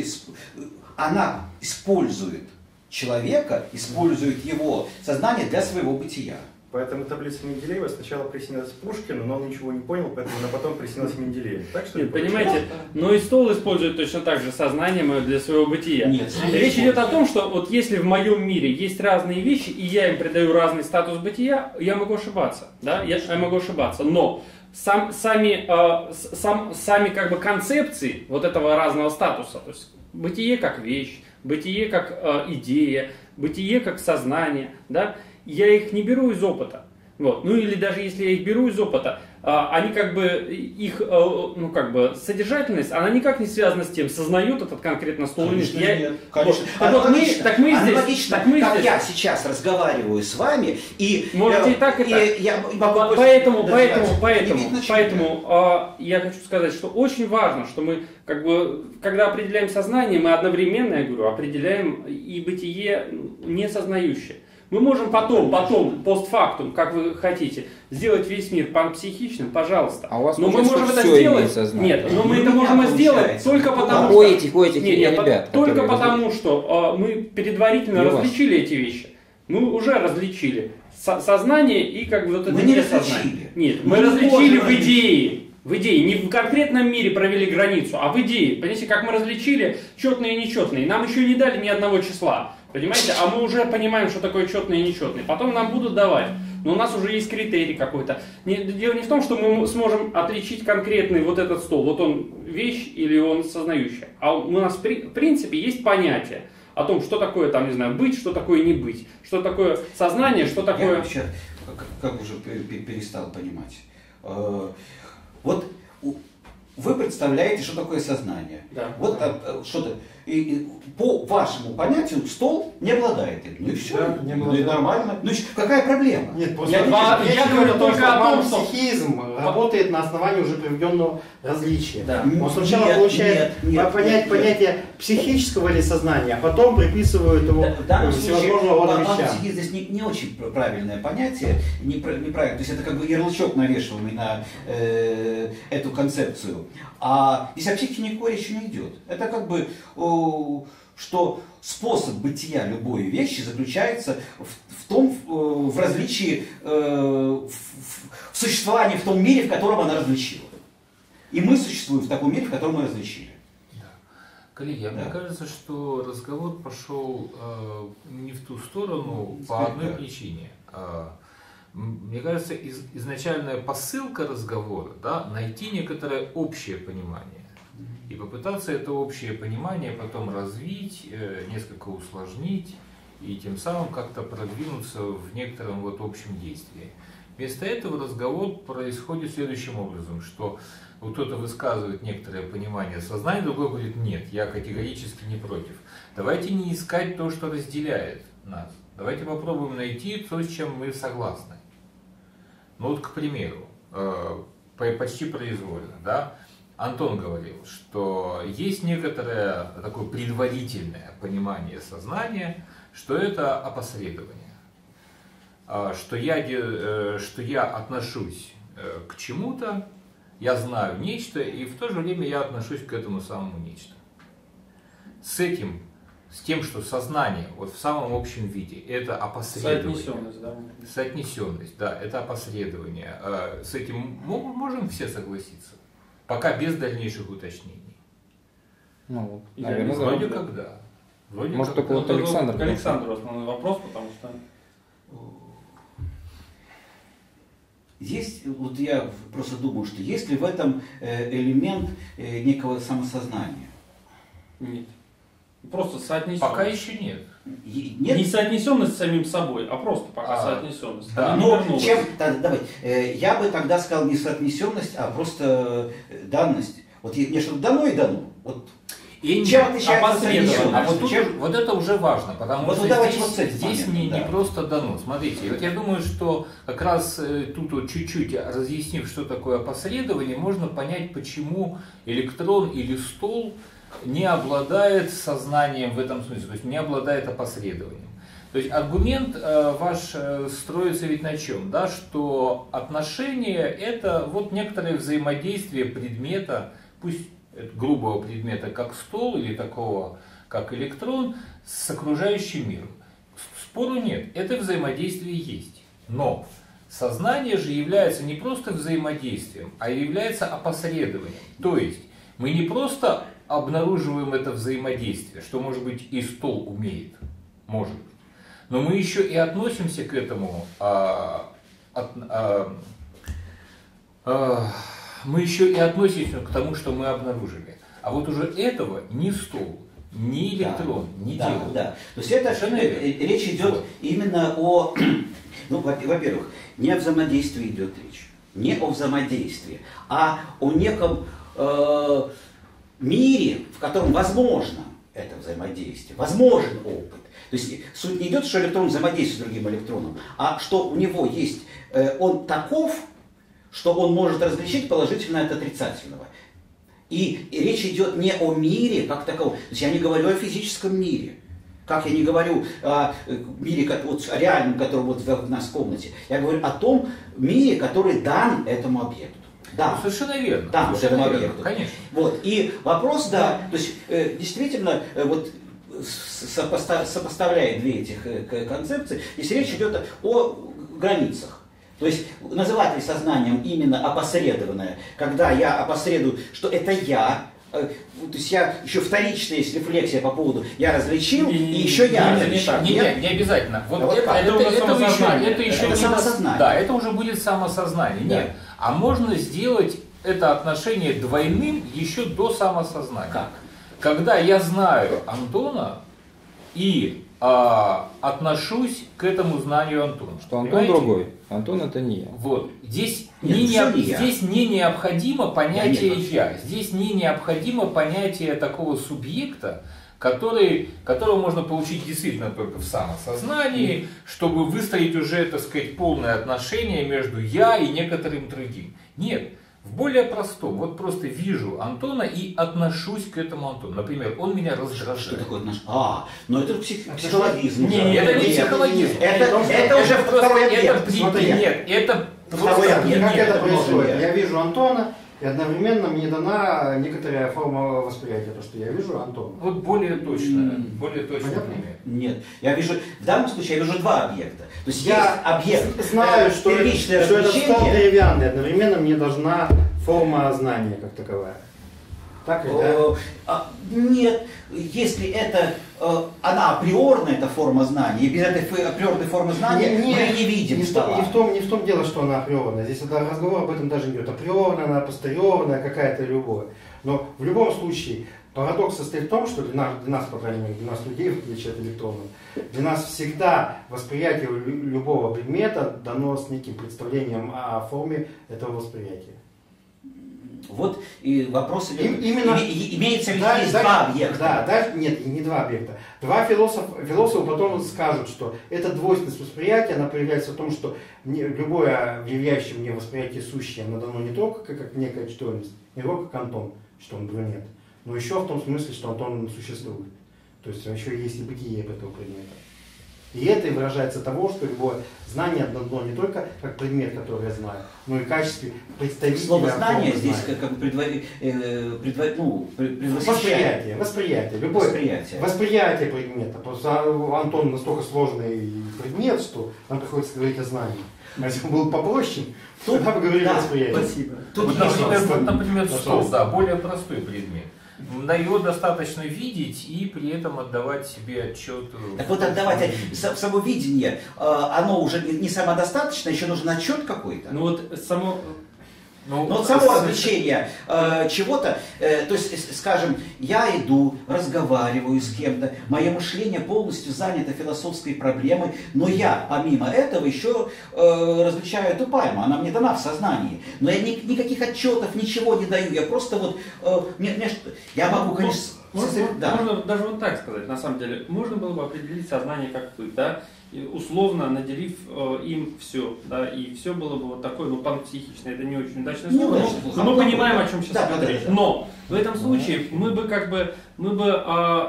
Она использует человека, использует его сознание для своего бытия. Поэтому таблица Менделеева сначала приснилась Пушкину, но он ничего не понял, поэтому она потом приснилась Менделееву. Так что нет, понимаете, но и Стол использует точно так же сознание мое для своего бытия. Нет, речь нет. идет о том, что вот если в моем мире есть разные вещи, и я им придаю разный статус бытия, я могу ошибаться, да, я, я могу ошибаться, но сам, сами, э, сам, сами как бы концепции вот этого разного статуса, то есть бытие как вещь, бытие как э, идея, бытие как сознание, да, я их не беру из опыта. Вот. Ну или даже если я их беру из опыта, они как бы, их ну, как бы содержательность, она никак не связана с тем, сознают этот конкретно стол. Конечно, я... нет, конечно. Вот. Вот мы, так мы здесь, аналогично, так мы как здесь. я сейчас разговариваю с вами, и, Можете и так, и так. И я могу поэтому, поэтому, поэтому, поэтому да. я хочу сказать, что очень важно, что мы, как бы, когда определяем сознание, мы одновременно, я говорю, определяем и бытие несознающее. Мы можем потом, потом, постфактум, как вы хотите, сделать весь мир панпсихичным, пожалуйста. А у вас но мы можем это сделать. Нет, но мы ну, это можем сделать только потому, что... Этих, этих нет, нет, ребят, только потому, что э, мы предварительно не различили вас. эти вещи. Мы уже различили со сознание и как бы вот это мы не различили. Нет, мы, мы различили в идее. В идее, не в конкретном мире провели границу, а в идее. Понимаете, как мы различили четные и нечетные. Нам еще не дали ни одного числа. Понимаете? А мы уже понимаем, что такое четное и нечетное. Потом нам будут давать. Но у нас уже есть критерий какой-то. Дело не в том, что мы сможем отличить конкретный вот этот стол. Вот он вещь или он сознающая. А у нас в принципе есть понятие о том, что такое там, не знаю, быть, что такое не быть. Что такое сознание, что такое... Я вообще, как уже перестал понимать. Вот вы представляете, что такое сознание. Да. Вот что-то. И по вашему понятию стол не обладает этим. Ну и все. Да, не ну и нормально. Ну какая проблема? Нет, просто я, два, я, я говорю только о том, что психизм работает на основании уже приведенного различия. Да. Он сначала нет, получает нет, нет, понять, нет, понятие нет. психического или сознания, а потом приписывают его да, всевозможного рода вещам. Психизм здесь не, не очень правильное понятие. Неправильное. То есть это как бы ярлычок, навешиваемый на э, эту концепцию. А из психики никакой речи не идет. Это как бы... что способ бытия любой вещи заключается в, в том, в, в различии, в, в существовании в том мире, в котором она различила. И мы существуем в таком мире, в котором мы различили. Да. Коллеги, да. мне кажется, что разговор пошел э, не в ту сторону Скорее, по одной да. причине. Э, мне кажется, из, изначальная посылка разговора, да, найти некоторое общее понимание. И попытаться это общее понимание потом развить, несколько усложнить и тем самым как-то продвинуться в некотором вот общем действии. Вместо этого разговор происходит следующим образом, что вот кто-то высказывает некоторое понимание сознания, другой говорит, нет, я категорически не против. Давайте не искать то, что разделяет нас. Давайте попробуем найти то, с чем мы согласны. Ну вот, к примеру, почти произвольно, да? Антон говорил, что есть некоторое такое предварительное понимание сознания, что это опосредование, что я, что я отношусь к чему-то, я знаю нечто, и в то же время я отношусь к этому самому нечто. С этим, с тем, что сознание вот в самом общем виде, это опосредование. Соотнесенность, да. Соотнесенность, да, это опосредование. С этим можем все согласиться? Пока без дальнейших уточнений. Ну, наверное, вроде как да. Вроде Может, как только вот Александр. К Александру основной вопрос, потому что... Есть, вот я просто думаю, что есть ли в этом элемент некого самосознания? Нет. Просто соотнесенность. Пока еще нет. Нет? Не соотнесенность с самим собой, а просто пока а, соотнесенность. Да. Но чем, да, давай, я бы тогда сказал не соотнесенность, а просто данность. Вот мне что-то дано и дано. Вот. и чем отличается а вот, тут, чем? Вот это уже важно, потому вот что здесь, вот здесь момент, не, да. не просто дано. Смотрите, вот я думаю, что как раз тут вот чуть-чуть разъяснив, что такое опосредование, можно понять, почему электрон или стол не обладает сознанием в этом смысле, то есть не обладает опосредованием. То есть аргумент ваш строится ведь на чем? Да, что отношения — это вот некоторое взаимодействие предмета, пусть грубого предмета, как стол, или такого, как электрон, с окружающим миром. Спору нет, это взаимодействие есть. Но сознание же является не просто взаимодействием, а является опосредованием. То есть мы не просто обнаруживаем это взаимодействие, что, может быть, и стол умеет, может быть. Но мы еще и относимся к этому, а, от, а, а, мы еще и относимся к тому, что мы обнаружили. А вот уже этого ни стол, ни электрон, да, ни да, дело. Да. То есть это речь идет вот. именно о, ну, во-первых, не о взаимодействии идет речь, не о взаимодействии, а о неком э, мире, в котором возможно это взаимодействие, возможен опыт. То есть суть не идет, что электрон взаимодействует с другим электроном, а что у него есть, он таков, что он может различить положительное от отрицательного. И речь идет не о мире как таковом. То есть я не говорю о физическом мире, как я не говорю о мире, вот, о реальном, который вот в нас в комнате. Я говорю о том мире, который дан этому объекту. Да, ну, совершенно верно. Да, совершенно этому верно, объекту. Конечно. Вот. И вопрос, да, да. то есть э, действительно, э, вот, сопоставляя две этих концепции, если речь идет о границах. То есть называть ли сознанием именно опосредованное, когда я опосредую, что это я, то есть я еще вторичная есть рефлексия по поводу «я различил» и, и еще «я не, различил». Не, не, не обязательно. Вот а это, это, это, это, еще, это, еще это самосознание. Да, это уже будет самосознание. Да. Нет. А можно сделать это отношение двойным еще до самосознания. Как? Когда я знаю Антона и а, отношусь к этому знанию Антона. Что Антон понимаете? Другой, Антон это не я. Вот. Здесь, Нет, не, не, я. здесь не необходимо понятие я, «я». Здесь не необходимо понятие такого субъекта, который, которого можно получить действительно только в самосознании, mm. чтобы выстроить уже, так сказать, полное отношение между «я» и некоторым другим. Нет. В более простом, вот просто вижу Антона и отношусь к этому Антону. Например, он меня раздражает. Что такое отношение? А, но это псих... психологизм. Нет, это не психологизм. Это, это, это, это уже второй объект. Это, нет, это второй объект. Как это происходит? Я вижу Антона, и одновременно мне дана некоторая форма восприятия, то, что я вижу Антона. Вот более точно, более точно. Нет, я вижу, в данном случае я вижу два объекта. То есть я объект, знаю, что это стол деревянный, одновременно мне должна форма знания как таковая. Так или да? Нет, если это, она априорная, эта форма знания, и без этой априорной формы знания мы не видим стола. Не в том дело, что она априорная, здесь разговор об этом даже не идет. Априорная, она апостериорная, какая-то любовь. Но в любом случае парадокс состоит в том, что для нас, для нас, по крайней мере, для нас людей, в отличие от электронов, для нас всегда восприятие любого предмета дано с неким представлением о форме этого восприятия. Вот и вопрос именно имеется в виду два объекта. Да, да, нет, не два объекта. Два философа, философы потом скажут, что эта двойственность восприятия, она проявляется в том, что любое являющее мне восприятие сущее, оно дано не только как некая чтожность, не только как Антон, что он двойнет, но еще в том смысле, что Антон существует. То есть еще есть и бытие этого предмета. И это и выражается того, что любое знание дано не только как предмет, который я знаю, но и в качестве представителя. Слово «знание» здесь как, как предво... э, предво... ну, восприятие, восприятие, любое восприятие. Восприятие предмета. Просто Антон настолько сложный предмет, что нам приходится говорить о знании. А если он был попроще, то мы говорили да, о восприятии. Спасибо. Тут, вот, например, например стол, да, более простой предмет. На его достаточно видеть и при этом отдавать себе отчет. Так вот отдавать само видение, оно уже не самодостаточно, еще нужен отчет какой-то. Ну вот само, ну, Но вот само отвлечение э, чего-то, э, то есть, скажем, я иду, разговариваю с кем-то, мое мышление полностью занято философской проблемой, но я помимо этого еще э, различаю эту пальму, она мне дана в сознании. Но я ни, никаких отчетов, ничего не даю, я просто вот, э, мне, мне, я могу, конечно... Можно, да. Можно даже вот так сказать, на самом деле, можно было бы определить сознание как пыль, да, и условно наделив э, им все, да, и все было бы вот такое, ну, панпсихичное, это не очень удачное слово, но мы понимаем, о чем сейчас да, говорить. Да, да, да. Но в этом случае мы бы как бы, мы бы, э,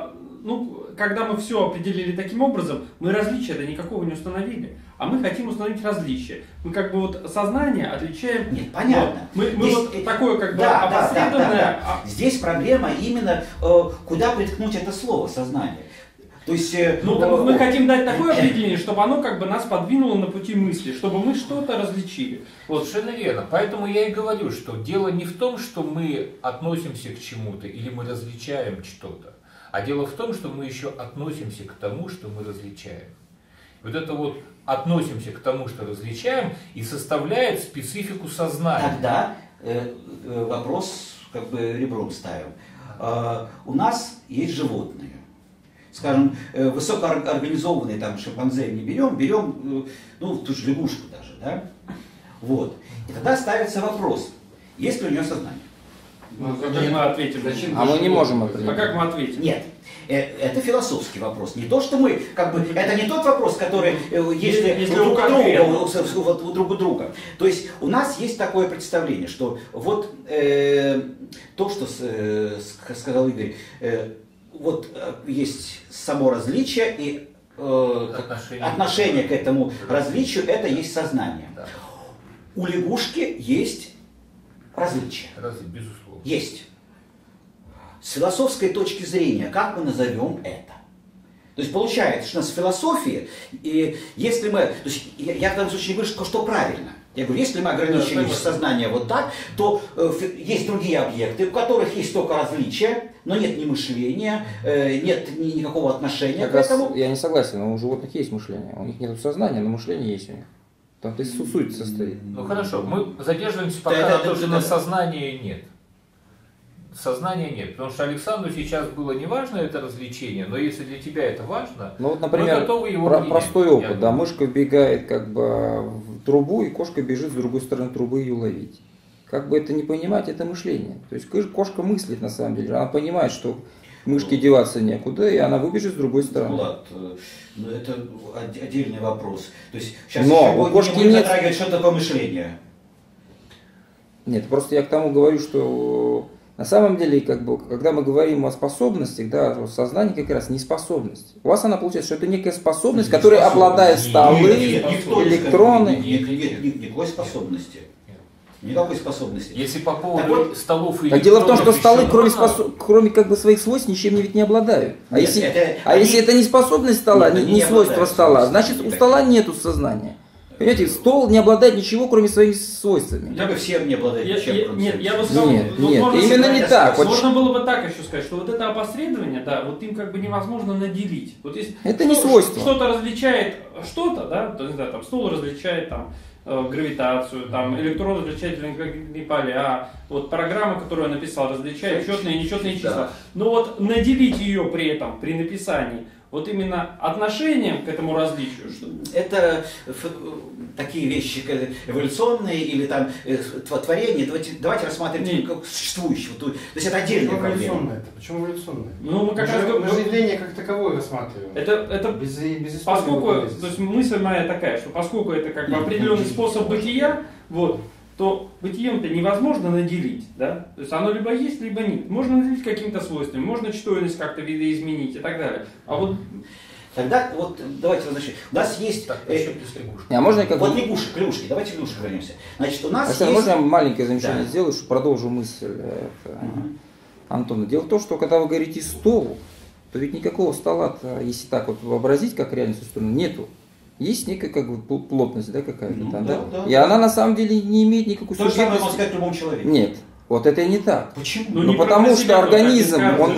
ну, когда мы все определили таким образом, мы различия-то никакого не установили. А мы хотим установить различия. Мы как бы вот сознание отличаем... Нет, понятно. Вот. Мы, мы Здесь, вот такое как бы да, опосредованное... Да, да, да, да. Здесь проблема именно, куда приткнуть это слово «сознание». То есть, ну, ну, мы хотим дать такое определение, чтобы оно как бы нас подвинуло на пути мысли, чтобы мы что-то различили. Вот. Совершенно верно. Поэтому я и говорю, что дело не в том, что мы относимся к чему-то или мы различаем что-то, а дело в том, что мы еще относимся к тому, что мы различаем. Вот это вот относимся к тому, что различаем, и составляет специфику сознания. Тогда э, э, вопрос как бы ребром ставим. Э, у нас есть животные. Скажем, э, высокоорганизованные там шимпанзе не берем, берем э, ну, ту же лягушку даже. Да? Вот. И тогда ставится вопрос, есть ли у нее сознание? Ну, как мы ответим, зачем? А мы не можем ответить. А как мы ответим? Нет. Это философский вопрос. Не то, что мы, как бы, это не тот вопрос, который есть если друг, друга, друг у друга. То есть у нас есть такое представление, что вот э, то, что э, сказал Игорь, э, вот есть само различие и э, отношение, отношение к этому различию, это есть сознание. Да. У лягушки есть различие. Безусловно. Есть. С философской точки зрения, как мы назовем это? То есть получается, что у нас в философии, и если мы, то есть я, я в данном случае не говорю, что правильно. Я говорю, если мы ограничили да, сознание вот так, то э, есть другие объекты, у которых есть только различия, но нет ни мышления, э, нет ни, никакого отношения как к этому. Я не согласен, но у животных есть мышление, у них нет сознания, но мышление есть у них. Там то есть суть состоит. Ну хорошо, мы задерживаемся пока да, на том, что на сознании нет. Сознания нет, потому что Александру сейчас было не важно это развлечение, но если для тебя это важно, ну, вот, например, мы готовы его про- простой опыт, да, мышка бегает как бы в трубу, и кошка бежит с другой стороны трубы ее ловить. Как бы это не понимать, это мышление. То есть кошка мыслит на самом деле, она понимает, что мышке деваться некуда, и она выбежит с другой стороны. Влад, ну это отдельный вопрос. То есть сейчас но у кошки не затрагивает, что такое мышление. Нет, просто я к тому говорю, что... На самом деле, как бы, когда мы говорим о способностях, да, о сознании как раз неспособность. У вас она получается, что это некая способность, которой обладают столы, электроны. Нет, нет, нет, никакой способности. Никакой способности. Если по поводу так вот, столов и... Дело в том, что столы, кроме, способ... кроме как бы своих свойств, ничем ведь не обладают. А, нет, если... Это... а если это не способность стола, нет, не, не свойство стола, значит у стола нету сознания. Понимаете, стол не обладает ничего, кроме своими свойствами. Я бы всем не обладает ничем, я, кроме Нет, я бы сказал, нет, ну, нет, можно, именно не так. Можно было бы так еще сказать, что вот это опосредование, да, вот им как бы невозможно наделить. Вот если это что, не свойство. Что-то различает что-то, да, то, не знаю, там стол различает там гравитацию, там электрон различает электронные поля, вот программа, которую я написал, различает четные и нечетные числа. Да. Но вот наделить ее при этом, при написании, вот именно отношением к этому различию, что это такие вещи эволюционные или там творение. Давайте, давайте рассмотрим Нет. как существующего. То есть это отдельная Почему проблема. Это? Почему эволюционное? Ну мы как раз мы... явление как таковое рассматриваем. Это это без, без поскольку, то есть мысль моя такая, что поскольку это как бы определенный способ бытия, вот, то бытием-то невозможно наделить, да? То есть оно либо есть, либо нет. Можно наделить каким-то свойством, можно чтойность как-то видоизменить и так далее. А вот тогда вот давайте возвращать. У нас есть так, э, а можно как вот лягушек, лягушки. Давайте лягушек вернемся. Значит, у нас. А есть... Можно маленькое замечание да. сделаю, чтобы продолжу мысль угу. Антона. Дело в том, что когда вы говорите стол, то ведь никакого стола-то, если так вот вообразить, как реальность устроена, нету. Есть некая как бы, плотность, да, какая-то ну, там, да, да? да? И она на самом деле не имеет никакой сущности. То же самое можно сказать любому человеку. Нет, вот это не так. Почему? Ну, ну потому что организм, он...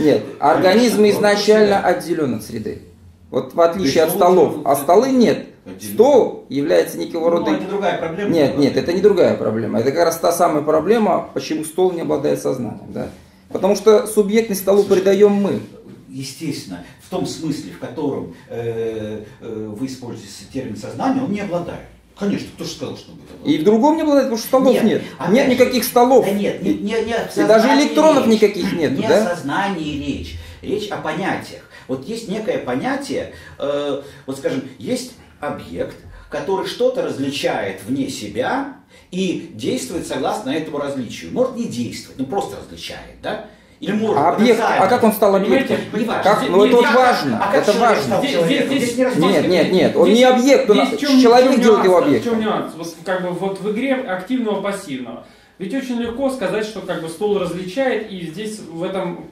Нет, организм изначально отделен от среды. Вот в отличие от столов, а столы нет. Стол является некого рода... Ну, это другая проблема. Нет, нет, это не другая проблема. Это как раз та самая проблема, почему стол не обладает сознанием, да. Потому что субъектность столу придаем мы. Естественно, в том смысле, в котором э, э, вы используете термин сознание, он не обладает. Конечно, кто же сказал, что будет. И в другом не обладает, потому что столов нет. Нет, а нет никаких столов. Да нет, не, не, не и даже электронов речь. никаких нет. Не да? о сознании речь. Речь о понятиях. Вот есть некое понятие, э, вот скажем, есть объект, который что-то различает вне себя и действует согласно этому различию. Может не действовать, но просто различает, да? Или может, а, объект, а как он стал объектом? Как? Ну, это вот важно. А это важно. Здесь, здесь, здесь не нет, нет, нет. Он здесь, не объект. Он, чем, человек чем делает нюанс, его объектом. В чем нюанс? Вот, как бы, вот в игре активного-пассивного. Ведь очень легко сказать, что как бы стол различает, и здесь в, этом,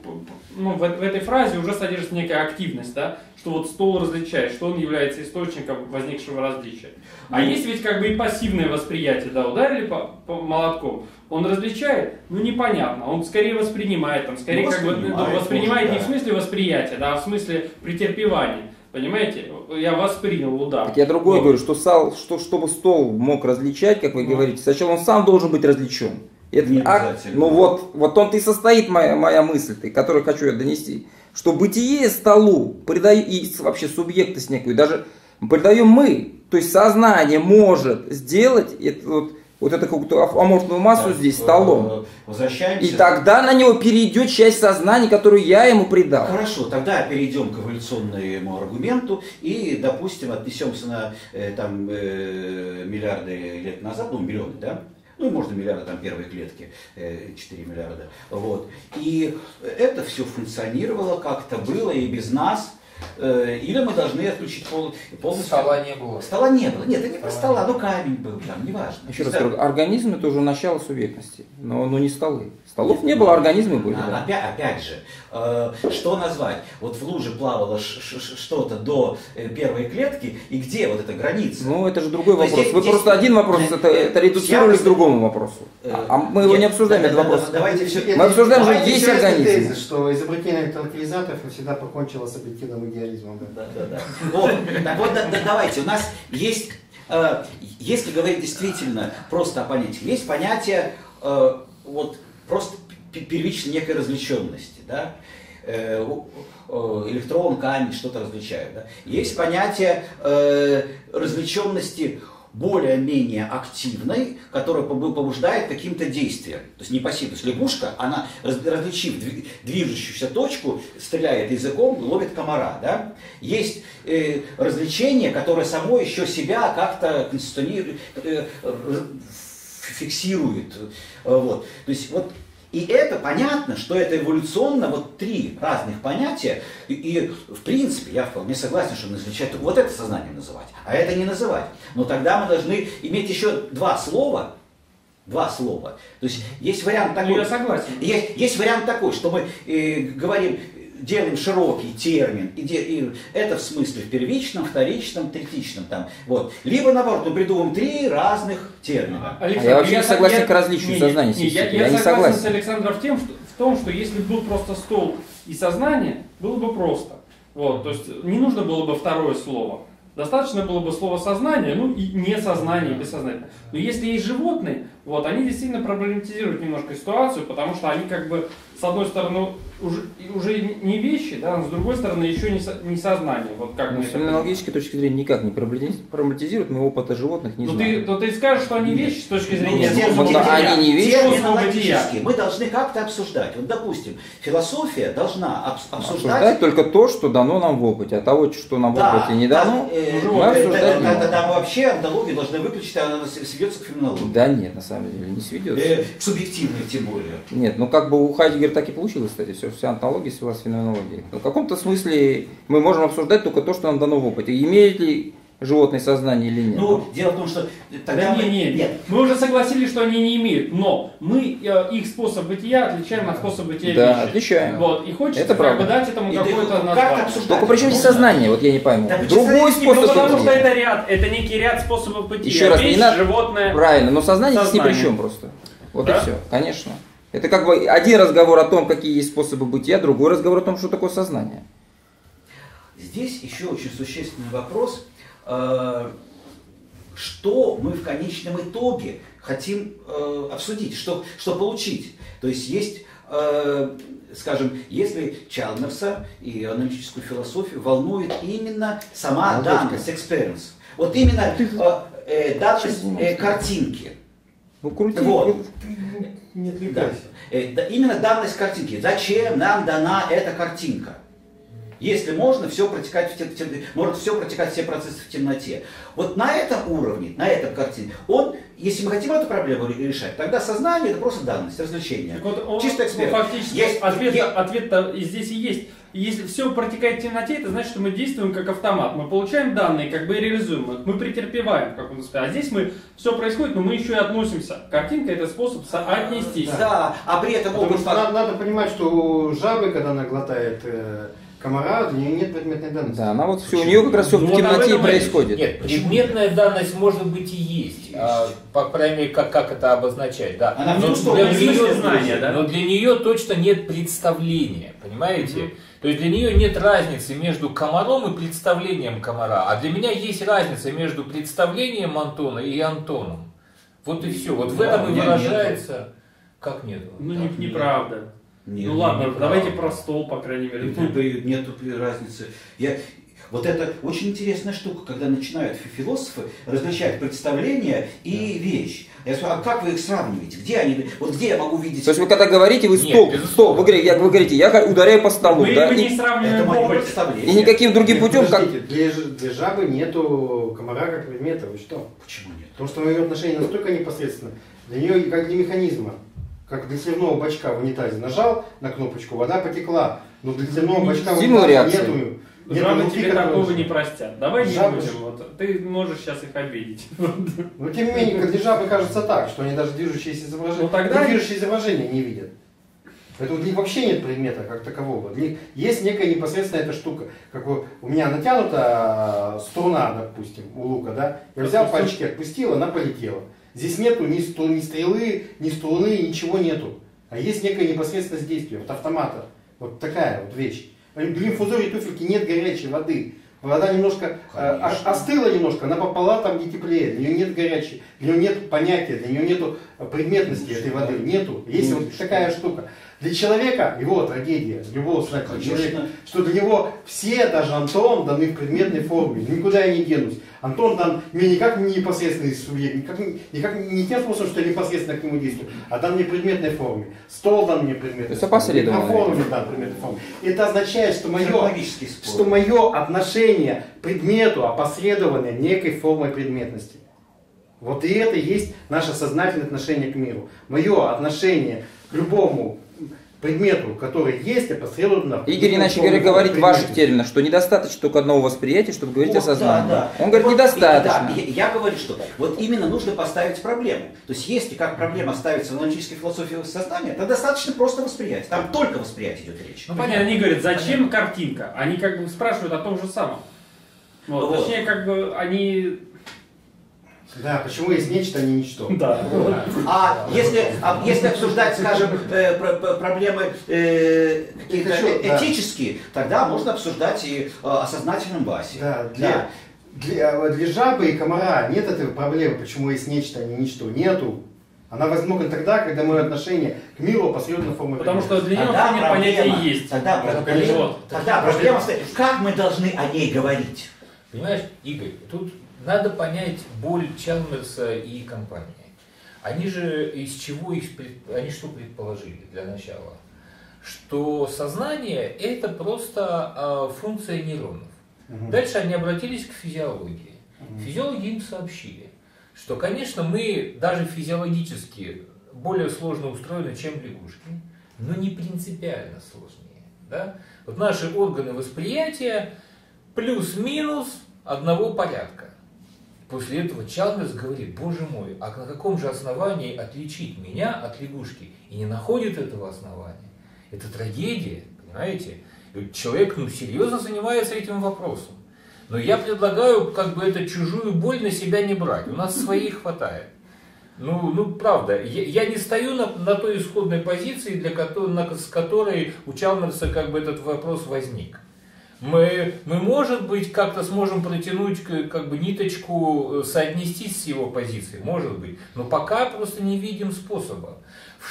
ну, в, в этой фразе уже содержится некая активность, да? Что вот стол различает, что он является источником возникшего различия. А mm. есть ведь как бы и пассивное восприятие, да, ударили по, по молотком, он различает, ну непонятно, он скорее воспринимает, там, скорее ну, как бы ну, воспринимает может, не да. в смысле восприятия, да, а в смысле претерпевания. Понимаете? Я воспринял удар. Так я другое вот. говорю, что, сал, что чтобы стол мог различать, как вы ну. говорите, сначала он сам должен быть различен. Это не акт, ну вот, вот он-то и состоит, моя, моя мысль, которую хочу я донести, что бытие столу, придаю, и вообще субъектность некую, даже придаем мы, то есть сознание может сделать это вот, вот эту какую-то аморфную массу так, здесь, столом. И тогда на него перейдет часть сознания, которую я ему придал. Хорошо, тогда перейдем к эволюционному аргументу и, допустим, отнесемся на там, миллиарды лет назад, ну, миллионы, да? Ну, можно миллиарда, там, первой клетки, четыре миллиарда. Вот. И это все функционировало, как-то было и без нас. Или мы должны отключить пол, полностью... Стола не было. Стола не было. Нет, это не про стола, но камень был там, неважно. Еще раз говорю, организм это уже начало субъектности, но, но не столы. Столов не было, организмы были. А, да. опять, опять же, э, что назвать? Вот в луже плавало что-то до первой клетки, и где вот эта граница? Ну, это же другой вопрос. Здесь, Вы здесь... просто один вопрос, это, это редуцировали Я... к другому вопросу. Э, а мы нет, его не обсуждаем, да, этот да, вопрос. Да, давайте все... Мы обсуждаем же весь организм. Тезис, что изобретение транквилизаторов всегда покончило с объективным идеализмом. Да, да, да. Вот, так вот, да, давайте, у нас есть, э, если говорить действительно просто о понятии, есть понятие, э, вот, просто первичной некой различенности, да? Электрон, камень, что-то различают. Да? Есть понятие э, различенности более-менее активной, которая побуждает каким-то действием. То есть не пассивность. Лягушка, она, различив движущуюся точку, стреляет языком, ловит комара. Да? Есть э, развлечение, которое само еще себя как-то конституирует, э, фиксирует. Вот. То есть, вот, и это понятно, что это эволюционно вот три разных понятия. И, и в принципе, я вполне согласен, что назначать вот это сознание называть, а это не называть. Но тогда мы должны иметь еще два слова. Два слова. То есть есть вариант такой. Я согласен. Есть, есть вариант такой, что мы э, говорим, делаем широкий термин. И, и это в смысле в первичном, вторичном, третичном. Там, вот. Либо наоборот, мы придумаем три разных термина. А я вообще я не согласен я, к различию не, сознания. Не, не, я, я, я не согласен, согласен с Александром в, тем, что, в том, что если был просто стол и сознание, было бы просто. Вот, то есть не нужно было бы второе слово. Достаточно было бы слова сознание, ну и не сознание, и бессознательное. Но если есть животные, вот, они действительно проблематизируют немножко ситуацию, потому что они как бы с одной стороны уже, уже не вещи, да, но с другой стороны еще не, со, не сознание. Вот как но мы с феноменологической точки зрения никак не проблематизируют, мы опыта животных не но знаем. Ты, но ты скажешь, что они вещи с точки зрения... Ну, они не вещи. Мы должны как-то обсуждать. Вот, допустим, философия должна обс обсуждать... Обсуждать только то, что дано нам в опыте, а того, что нам да, в опыте не дано... Да, Там вообще антологию должны выключить, а она сведется к феноменологии. Да нет, на самом деле не сведется. Субъективно тем более. Нет, ну как бы у Хайдеггера так и получилось, кстати, все, вся антология свелась к феноменологии. В каком-то смысле мы можем обсуждать только то, что нам дано в опыте. Имеет ли животное сознание или нет? Ну, дело в том, что тогда да, мы... Нет, нет. Мы уже согласились, что они не имеют, но мы их способ бытия отличаем от способа бытия вещи. Да, отличаем. Вот. И хочется дать этому какое-то название. Только причем здесь сознание, вот я не пойму. Да, другой способ бытия. Потому что это ряд, это некий ряд способов бытия. Еще раз, не надо... животное... Правильно, но сознание, сознание здесь ни при чем просто. Вот да? и все, конечно. Это как бы один разговор о том, какие есть способы бытия, другой разговор о том, что такое сознание. Здесь еще очень существенный вопрос. Что мы в конечном итоге хотим э, обсудить, что, что получить. То есть есть э, скажем, если Чалмерса и аналитическую философию волнует именно сама данность, experience, вот именно э, э, данность э, картинки. Ну, крути, вот. Не отвлекайся. Да. Именно данность картинки. Зачем нам дана эта картинка? Если можно все протекать в темноте, может все протекать все процессы в темноте. Вот на этом уровне, на этом картине, он, если мы хотим эту проблему решать, тогда сознание это просто данность, развлечение. Вот он, чисто эксперт. Ну, фактически есть, ответ, я... ответ-то здесь и есть. Если все протекает в темноте, это значит, что мы действуем как автомат. Мы получаем данные, как бы и реализуем их. Мы претерпеваем в каком-то смысле. А здесь мы все происходит, но мы еще и относимся. Картинка – это способ соотнестись. Да, да. А при этом… Потому что надо, надо понимать, что жабы, когда она глотает… Комара, у нее нет предметной данности. Да, она вот все, почему? У нее как раз все ну, в темноте вот происходит. Нет, предметная данность может быть и есть. есть. А, по крайней мере, как, как это обозначать. Да. Она но, ну, для нее, знания, да? но для нее точно нет представления. Понимаете? Mm-hmm. То есть для нее нет разницы между комаром и представлением комара. А для меня есть разница между представлением Антона и Антоном. Вот и все. Вот да, в этом и выражается. Нет. Как нет? Ну, да, не, неправда. Нет. Нет, ну ладно, давайте про стол, по крайней мере. Тут нету разницы. Я... Вот это очень интересная штука, когда начинают философы различать представление и вещь. Я спрашиваю, а как вы их сравниваете? Где они? Вот где я могу видеть? То есть вы когда говорите, вы стол, Нет, стол, вы говорите, вы говорите, я ударяю по столу. Мы да? не сравниваем оба. И никаким другим Нет, путем, как... Для, для жабы нету комара как предмета, вы что? Почему нет? Потому что ее отношение настолько непосредственно. Для нее как для механизма. Как для сливного бачка в унитазе нажал на кнопочку, вода потекла. Но для сливного бачка в унитазе нету. Жабы тебе такого не простят. Давай не будем. Вот. Ты можешь сейчас их обидеть. Но тем не менее, для жабы кажется так, что они даже движущиеся изображения, ну, тогда... движущие изображения не видят. Поэтому для них вообще нет предмета как такового. Для них есть некая непосредственная эта штука. Как у, у меня натянута струна, допустим, у лука, да? Я взял пальчики, отпустил, она полетела. Здесь нету ни стрелы, ни струны, ничего нету. А есть некая непосредственность действия, вот автомата. Вот такая вот вещь. Для инфузории туфельки нет горячей воды. Вода немножко э, остыла немножко, она попала там, где теплее. Для нее нет горячей, для нее нет понятия, для нее нету предметности этой воды. Нету. Есть вот такая штука. Для человека, его трагедия, любого человека, человека, что для него все, даже Антон, даны в предметной форме. Никуда я не денусь. Антон дан мне никак не непосредственный субъект, никак, никак не тем способом, что я непосредственно к нему действую, а дан мне в предметной форме. Стол дан мне в предметной форме. Микрофон мне дан в предметной форме. Это означает, что мое, что мое отношение к предмету опосредовано некой формой предметности. Вот и это есть наше сознательное отношение к миру. Мое отношение к любому предмету, который есть, опосредованно... Игорь, иначе говоря, говорит ваших терминов, что недостаточно только одного восприятия, чтобы говорить вот, о сознании. Да, да. Он говорит, вот, недостаточно. И, да, я, я говорю, что вот именно нужно поставить проблему. То есть, если как проблема ставится в аналитической философии сознания, то достаточно просто восприятие. Там только восприятие идет речь. Ну, понятно, они говорят, зачем понятно. Картинка? Они как бы спрашивают о том же самом. Вот, вот. Точнее, как бы они... Да, почему есть нечто, а не ничто. Да. А если, а если обсуждать, скажем, э, проблемы э, какие-то этические, да. тогда можно обсуждать и э, о сознательном басе. Да, для, да. Для, для жабы и комара нет этой проблемы, почему есть нечто, а не ничто. Нету. Она возможна тогда, когда мое отношение к миру последовательно формулируется. Потому что для нее нет понятия есть. Тогда, тогда проблема, вот. тогда проблема стоит. Как мы должны о ней говорить? Понимаешь, Игорь, тут... Надо понять боль Чалмерса и компании. Они же из чего их предп... они что предположили для начала? Что сознание это просто э, функция нейронов. Угу. Дальше они обратились к физиологии. Угу. Физиологи им сообщили, что, конечно, мы даже физиологически более сложно устроены, чем лягушки, но не принципиально сложнее. Да? Вот наши органы восприятия плюс-минус одного порядка. После этого Чалмерс говорит, боже мой, а на каком же основании отличить меня от лягушки? И не находит этого основания. Это трагедия, понимаете? Человек, ну, серьезно занимается этим вопросом. Но я предлагаю, как бы, эту чужую боль на себя не брать. У нас своей хватает. Ну, ну правда, я, я не стою на, на той исходной позиции, для которой, на, с которой у Чалмерса, как бы, этот вопрос возник. Мы, мы, может быть, как-то сможем протянуть как бы, ниточку, соотнестись с его позицией, может быть, но пока просто не видим способа.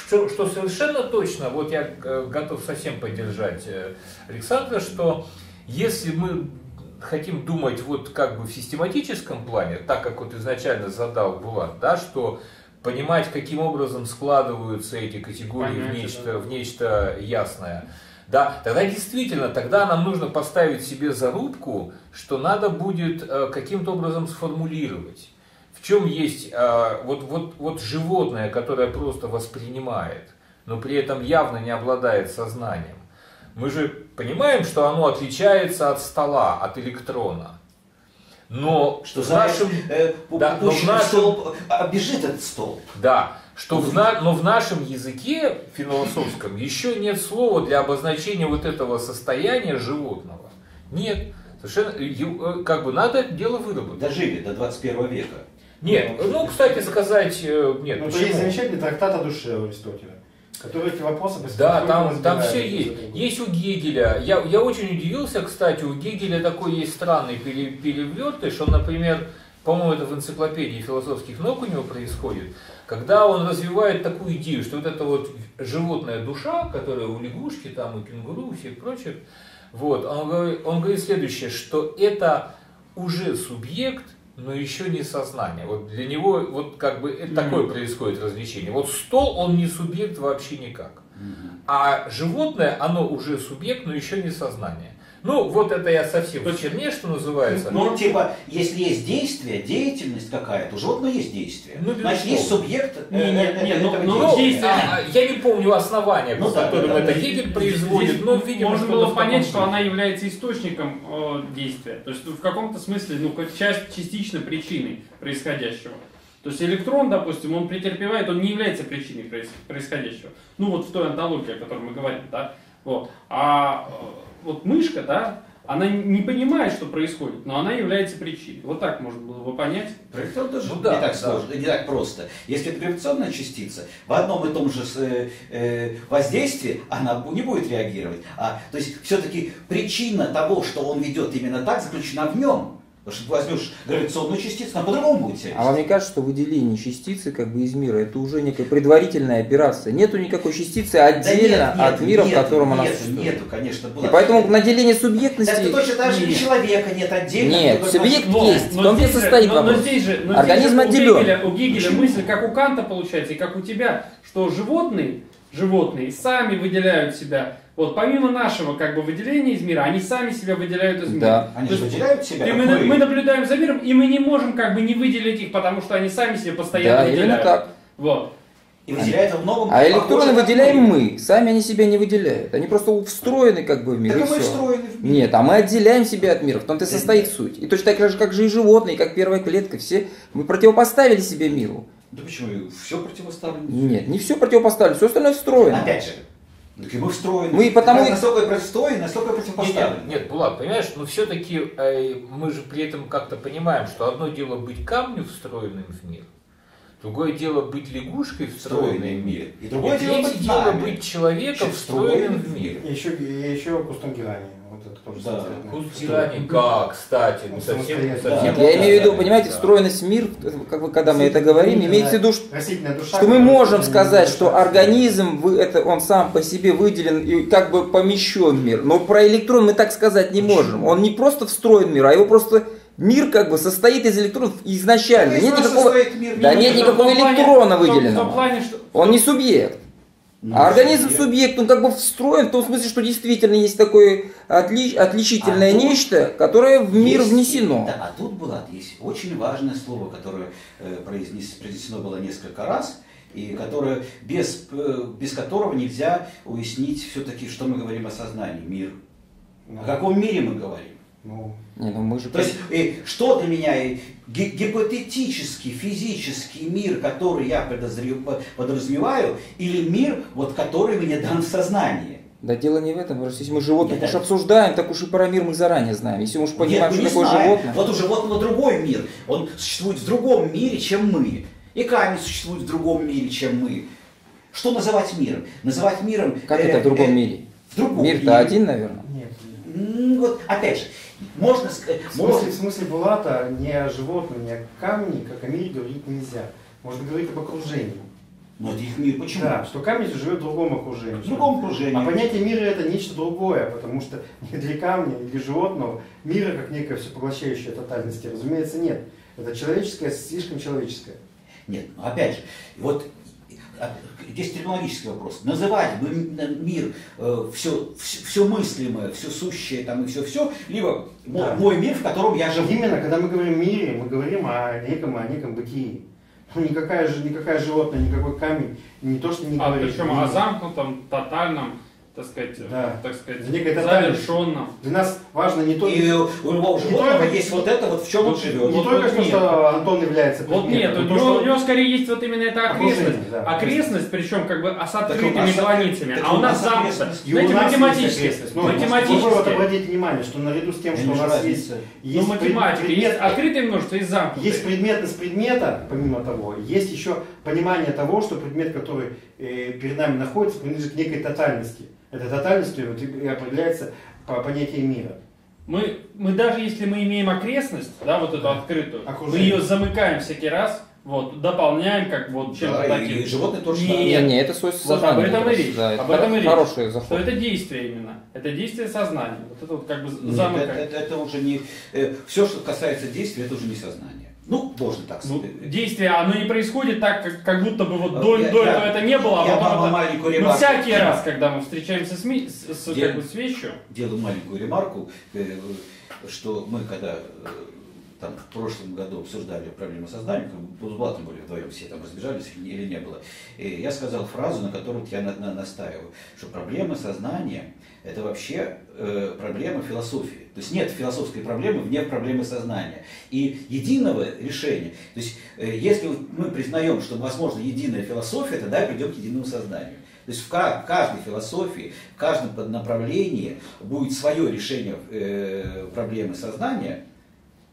Что, что совершенно точно, вот я готов совсем поддержать Александра, что если мы хотим думать вот как бы в систематическом плане, так как вот изначально задал Булат, да, что понимать, каким образом складываются эти категории Понятно, в, нечто, да. в нечто ясное, да, тогда действительно, тогда нам нужно поставить себе зарубку, что надо будет э, каким-то образом сформулировать, в чем есть э, вот, вот, вот животное, которое просто воспринимает, но при этом явно не обладает сознанием. Мы же понимаем, что оно отличается от стола, от электрона. Но что в нашем... Э, да, но в нашем столб, обежит этот столб. Да. Что в, но в нашем языке философском еще нет слова для обозначения вот этого состояния животного. Нет. Совершенно, как бы надо это дело выработать. Дожили до двадцать первого века. Нет. Ну, ну кстати сказать, нет. Ну, есть замечательный трактат о душе у Аристотеля, который эти вопросы... Да, там, там все есть. Есть у Гегеля. Я, я очень удивился, кстати, у Гегеля такой есть странный перевертыш, что, например, по-моему, это в энциклопедии философских наук у него происходит, когда он развивает такую идею, что вот эта вот животная душа, которая у лягушки, там, у кенгуру, у всех прочих, вот, он, говорит, он говорит следующее, что это уже субъект, но еще не сознание. Вот для него вот как бы mm-hmm. такое происходит развлечение. Вот стол, он не субъект вообще никак. Mm-hmm. А животное, оно уже субъект, но еще не сознание. Ну, вот это я совсем в черне, что называется. Ну, типа, если есть действие, деятельность какая-то, у животного есть действие. Ну, значит, есть субъект. Не, нет, нет, но, но действие. А, я не помню основания, ну, по да, которым да, это Гегель да, производит, но, видимо, можно было понять, что она является источником э, действия. То есть, в каком-то смысле, ну, часть, частично причиной происходящего. То есть электрон, допустим, он претерпевает, он не является причиной происходящего. Ну, вот в той антологии, о которой мы говорим, да. Вот. А... Вот мышка, да, она не понимает, что происходит, но она является причиной. Вот так можно было бы понять. Проекцион тоже ну, да, не, так да. сложно, не так просто. Если это проекционная частица, в одном и том же воздействии она не будет реагировать. А, то есть все-таки причина того, что он ведет именно так, заключена в нем. Потому что ты возьмешь гравитационную частицу, она по-другому будет себя вести. А вам не кажется, что выделение частицы как бы из мира, это уже некая предварительная операция? Нету никакой частицы отдельно да нет, нет, от мира, нет, в котором нет, она существует? Нету, конечно. Было. И поэтому наделение субъектности... Это точно так же и человека нет отдельно. Нет, субъект но, есть, но в том, где состоит но, вопрос. Но здесь же, но организм отделен. У Гегеля, у Гегеля мысль, как у Канта получается, и как у тебя, что животные, животные сами выделяют себя... Вот, помимо нашего как бы выделения из мира, они сами себя выделяют из мира. Да, они же выделяют себя. И мы, мы... мы наблюдаем за миром, и мы не можем как бы не выделить их, потому что они сами себя постоянно да, выделяют. Именно так. Вот. И выделяют в новом... А электроны выделяем мы, сами они себя не выделяют. Они просто встроены как бы в мир. Так и мы встроены в мир. Нет, а мы отделяем себя от мира, в том-то и состоит суть. И точно так же, как же и животные, как первая клетка, все мы противопоставили себе миру. Да почему? Все противопоставлено? Нет, не все противопоставлено, все остальное встроено. Опять же. Так и мы встроены. Мы потому... Это настолько простой, настолько противопоставлены. Нет, нет, Булат, понимаешь, но все-таки э, мы же при этом как-то понимаем, что одно дело быть камнем, встроенным в мир, другое дело быть лягушкой, встроенной в мир, и другое дело быть, дело быть человеком, встроенным в мир. И еще, еще кустом герани. Вот да. Куст герани, как, кстати, ну, совсем, совсем, да. совсем... Я имею в виду, понимаете, да. встроенность в мир, как бы, когда мы это говорим, имеется в виду, душа, что мы можем сказать, душа, что организм, вы, это, он сам по себе выделен и как бы помещен в мир. Но про электрон мы так сказать не можем. Он не просто встроен в мир, а его просто... Мир как бы состоит из электронов изначально. Нет никакого, мир, да нет никакого электрона выделенного. Он не субъект. Ну, а организм субъект. субъект, он как бы встроен в том смысле, что действительно есть такое отли... отличительное а нечто, тут... которое в мир есть... внесено. Да, а тут, Булат, есть очень важное слово, которое э, произнес... произнесено было несколько раз, и которое, без, э, без которого нельзя уяснить все-таки, что мы говорим о сознании, мир. Ну, о каком мире мы говорим? Ну, не, ну мы же... То есть, э, что для меня... Э, гипотетический физический мир, который я подразумеваю, или мир, вот, который мне дан в сознании. Да дело не в этом, просто если мы животных уж обсуждаем, так уж и про мир мы заранее знаем. Если мы уж понимаем, что такое животное. Вот у животного другой мир, он существует в другом мире, чем мы. И камень существует в другом мире, чем мы. Что называть миром? Называть миром... Как это в другом мире? В другом мире. Мир-то один, наверное? Нет. вот, опять же, можно сказать... В смысле, можно... в смысле Булата не о животном, не о камне, как о мире говорить нельзя. Можно говорить об окружении. Но их мир почему? Да, что камень живет в другом окружении. В другом окружении. А понятие мира это нечто другое, потому что ни для камня, ни для животного мира как некая всепоглощающая тотальность, разумеется, нет. Это человеческое, слишком человеческое. Нет, опять же, вот здесь терминологический вопрос. Называть мир э, все, все мыслимое, все сущее там, и все-все, либо да. мой мир, в котором я живу. Именно, когда мы говорим о мире, мы говорим о неком, о неком бытии. Никакая, никакая животное, никакой камень, не то, что не а, говорит. Причем о замкнутом, тотальном, так сказать, да. так сказать завершенном. Для нас важно не только... И у любого животного только... есть вот это, вот в чем вот, он живет. Не вот только вот то, что Антон является примером. Вот нет, у, то, что... у него скорее есть вот именно эта окрестность. Да, окрестность, да. Причем как бы с открытыми границами. А у нас замкнуто. Знаете, математически. Математически. Вот обратите внимание, что наряду с тем, что у нас есть... Ну, математика. Есть открытое множество, есть замкнутое. Есть предметность предмета, помимо того, есть еще понимание того, что предмет, который перед нами находится, принадлежит к некой тотальности. Эта тотальность и определяется по понятию мира. Мы, мы даже если мы имеем окрестность, да, вот эту да. открытую, окружение. Мы ее замыкаем всякий раз, вот, дополняем, как вот чем-то да, таким. И животные тоже не, не, не, это свойство сознания. Вот об этом и речь. Да, об это этом и речь. Что это действие именно. Это действие сознания. Вот это вот как бы замыкание. Нет, это, это, это уже не... Э, все, что касается действия, это уже не сознание. Ну, можно так сказать. Ну, действие, оно не происходит так, как, как будто бы вот до, я, до я, этого я, это не было, а потом это... Ну, всякий я... раз, когда мы встречаемся с, ми... с, Дел... как бы, с вещью... Делаю маленькую ремарку, что мы когда там, в прошлом году обсуждали проблему сознания, мы с Блатом были вдвоем, все там разбежались или не было, и я сказал фразу, на которую я на, на, настаиваю, что проблема сознания – это вообще э, проблема философии. То есть нет философской проблемы вне проблемы сознания. И единого решения. То есть если мы признаем, что возможно единая философия, тогда придем к единому сознанию. То есть в каждой философии, в каждом направлении будет свое решение проблемы сознания.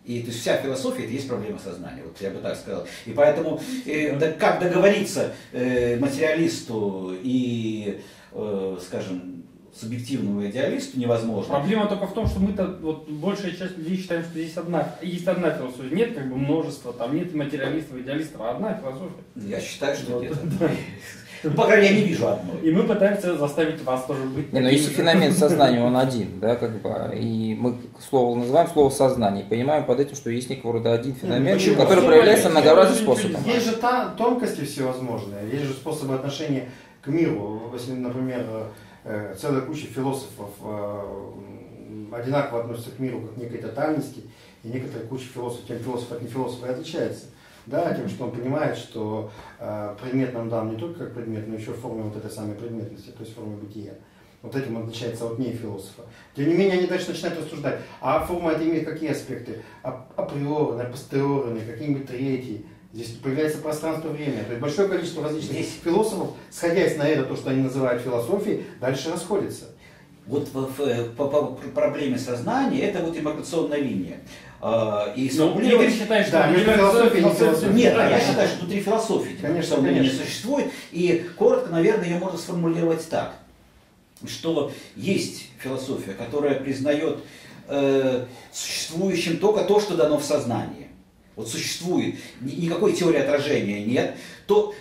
И то есть вся философия это есть проблема сознания, вот я бы так сказал. И поэтому э, да, как договориться э, материалисту и, э, скажем, субъективному идеалисту невозможно. Проблема только в том, что мы-то, вот большая часть людей считаем, что здесь одна, есть одна философия. Нет как бы множества, там нет материалистов, идеалистов, а одна философия. Я считаю, что вот, нет. Да. Ну, по крайней мере, я не вижу одной. И мы пытаемся заставить вас тоже быть... Не, но если феномен сознания, он один, да, как бы, и мы слово называем слово сознание, и понимаем под этим, что есть некого рода один феномен, ну, который проявляется многообразным способом. Есть же та, тонкости всевозможные, есть же способы отношения к миру, если, например, целая куча философов одинаково относятся к миру как к некой тотальности, и некоторая куча философов, тем философ от нефилософа и отличается. Да, тем, что он понимает, что предмет нам дан не только как предмет, но еще в форме вот этой самой предметности, то есть в форме бытия. Вот этим он отличается от нефилософа. Тем не менее, они дальше начинают рассуждать, а форма это имеет какие аспекты? Априорные, постериорные, какие-нибудь третьи. Здесь появляется пространство-время. То есть большое количество различных здесь... философов, сходясь на это, то, что они называют философией, дальше расходятся. Вот в, в, по, по проблеме сознания это вот эмиграционная линия. И но Игорь считает, что да, не философия, не философия. Нет, да, я да. считаю, что внутри философии конечно, конечно. не существует. И коротко, наверное, ее можно сформулировать так, что есть философия, которая признает э, существующим только то, что дано в сознании. Вот существует, никакой теории отражения нет, то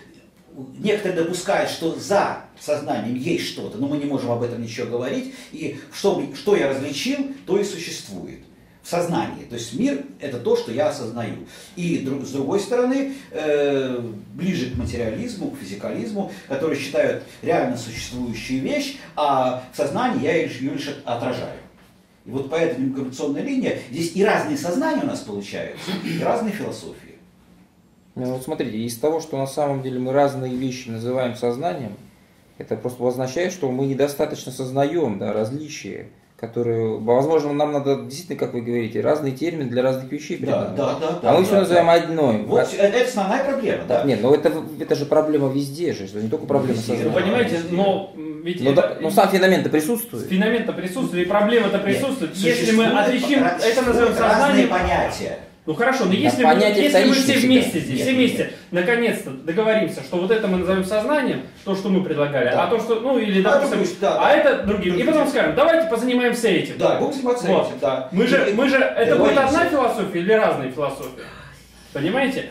некоторые допускают, что за сознанием есть что-то, но мы не можем об этом ничего говорить, и что, что я различил, то и существует в сознании. То есть мир – это то, что я осознаю. И с другой стороны, ближе к материализму, к физикализму, которые считают реально существующую вещь, а в сознании я ее лишь отражаю. И вот поэтому эмиграционная линия, здесь и разные сознания у нас получаются, и разные философии. Ну, вот смотрите, из того, что на самом деле мы разные вещи называем сознанием, это просто означает, что мы недостаточно сознаем да, различия, которые, возможно, нам надо действительно, как вы говорите, разные термины для разных вещей. Да, да, да, а да, мы все да, называем да. одной. Вот, а... это основная проблема. Да. Нет, но это, это же проблема везде же, не только проблема везде, сознания. Вы понимаете, но... Ведь но, это, да, но сам феномен-то присутствует. Феномен-то присутствует, и проблема-то присутствует. Нет, если мы отличим, это назовем сознанием... Разные понятия. Ну хорошо, но если, да, мы, если мы все вместе здесь, нет, все вместе, наконец-то договоримся, что вот это мы назовем сознанием, то, что мы предлагали, да. а то, что, ну или, допустим, а, да, а да, это да, другим. И потом скажем, давайте позанимаемся этим. Да, будем заниматься вот. этим, да. Мы же, мы же это будет одна философия или разные философии? Понимаете?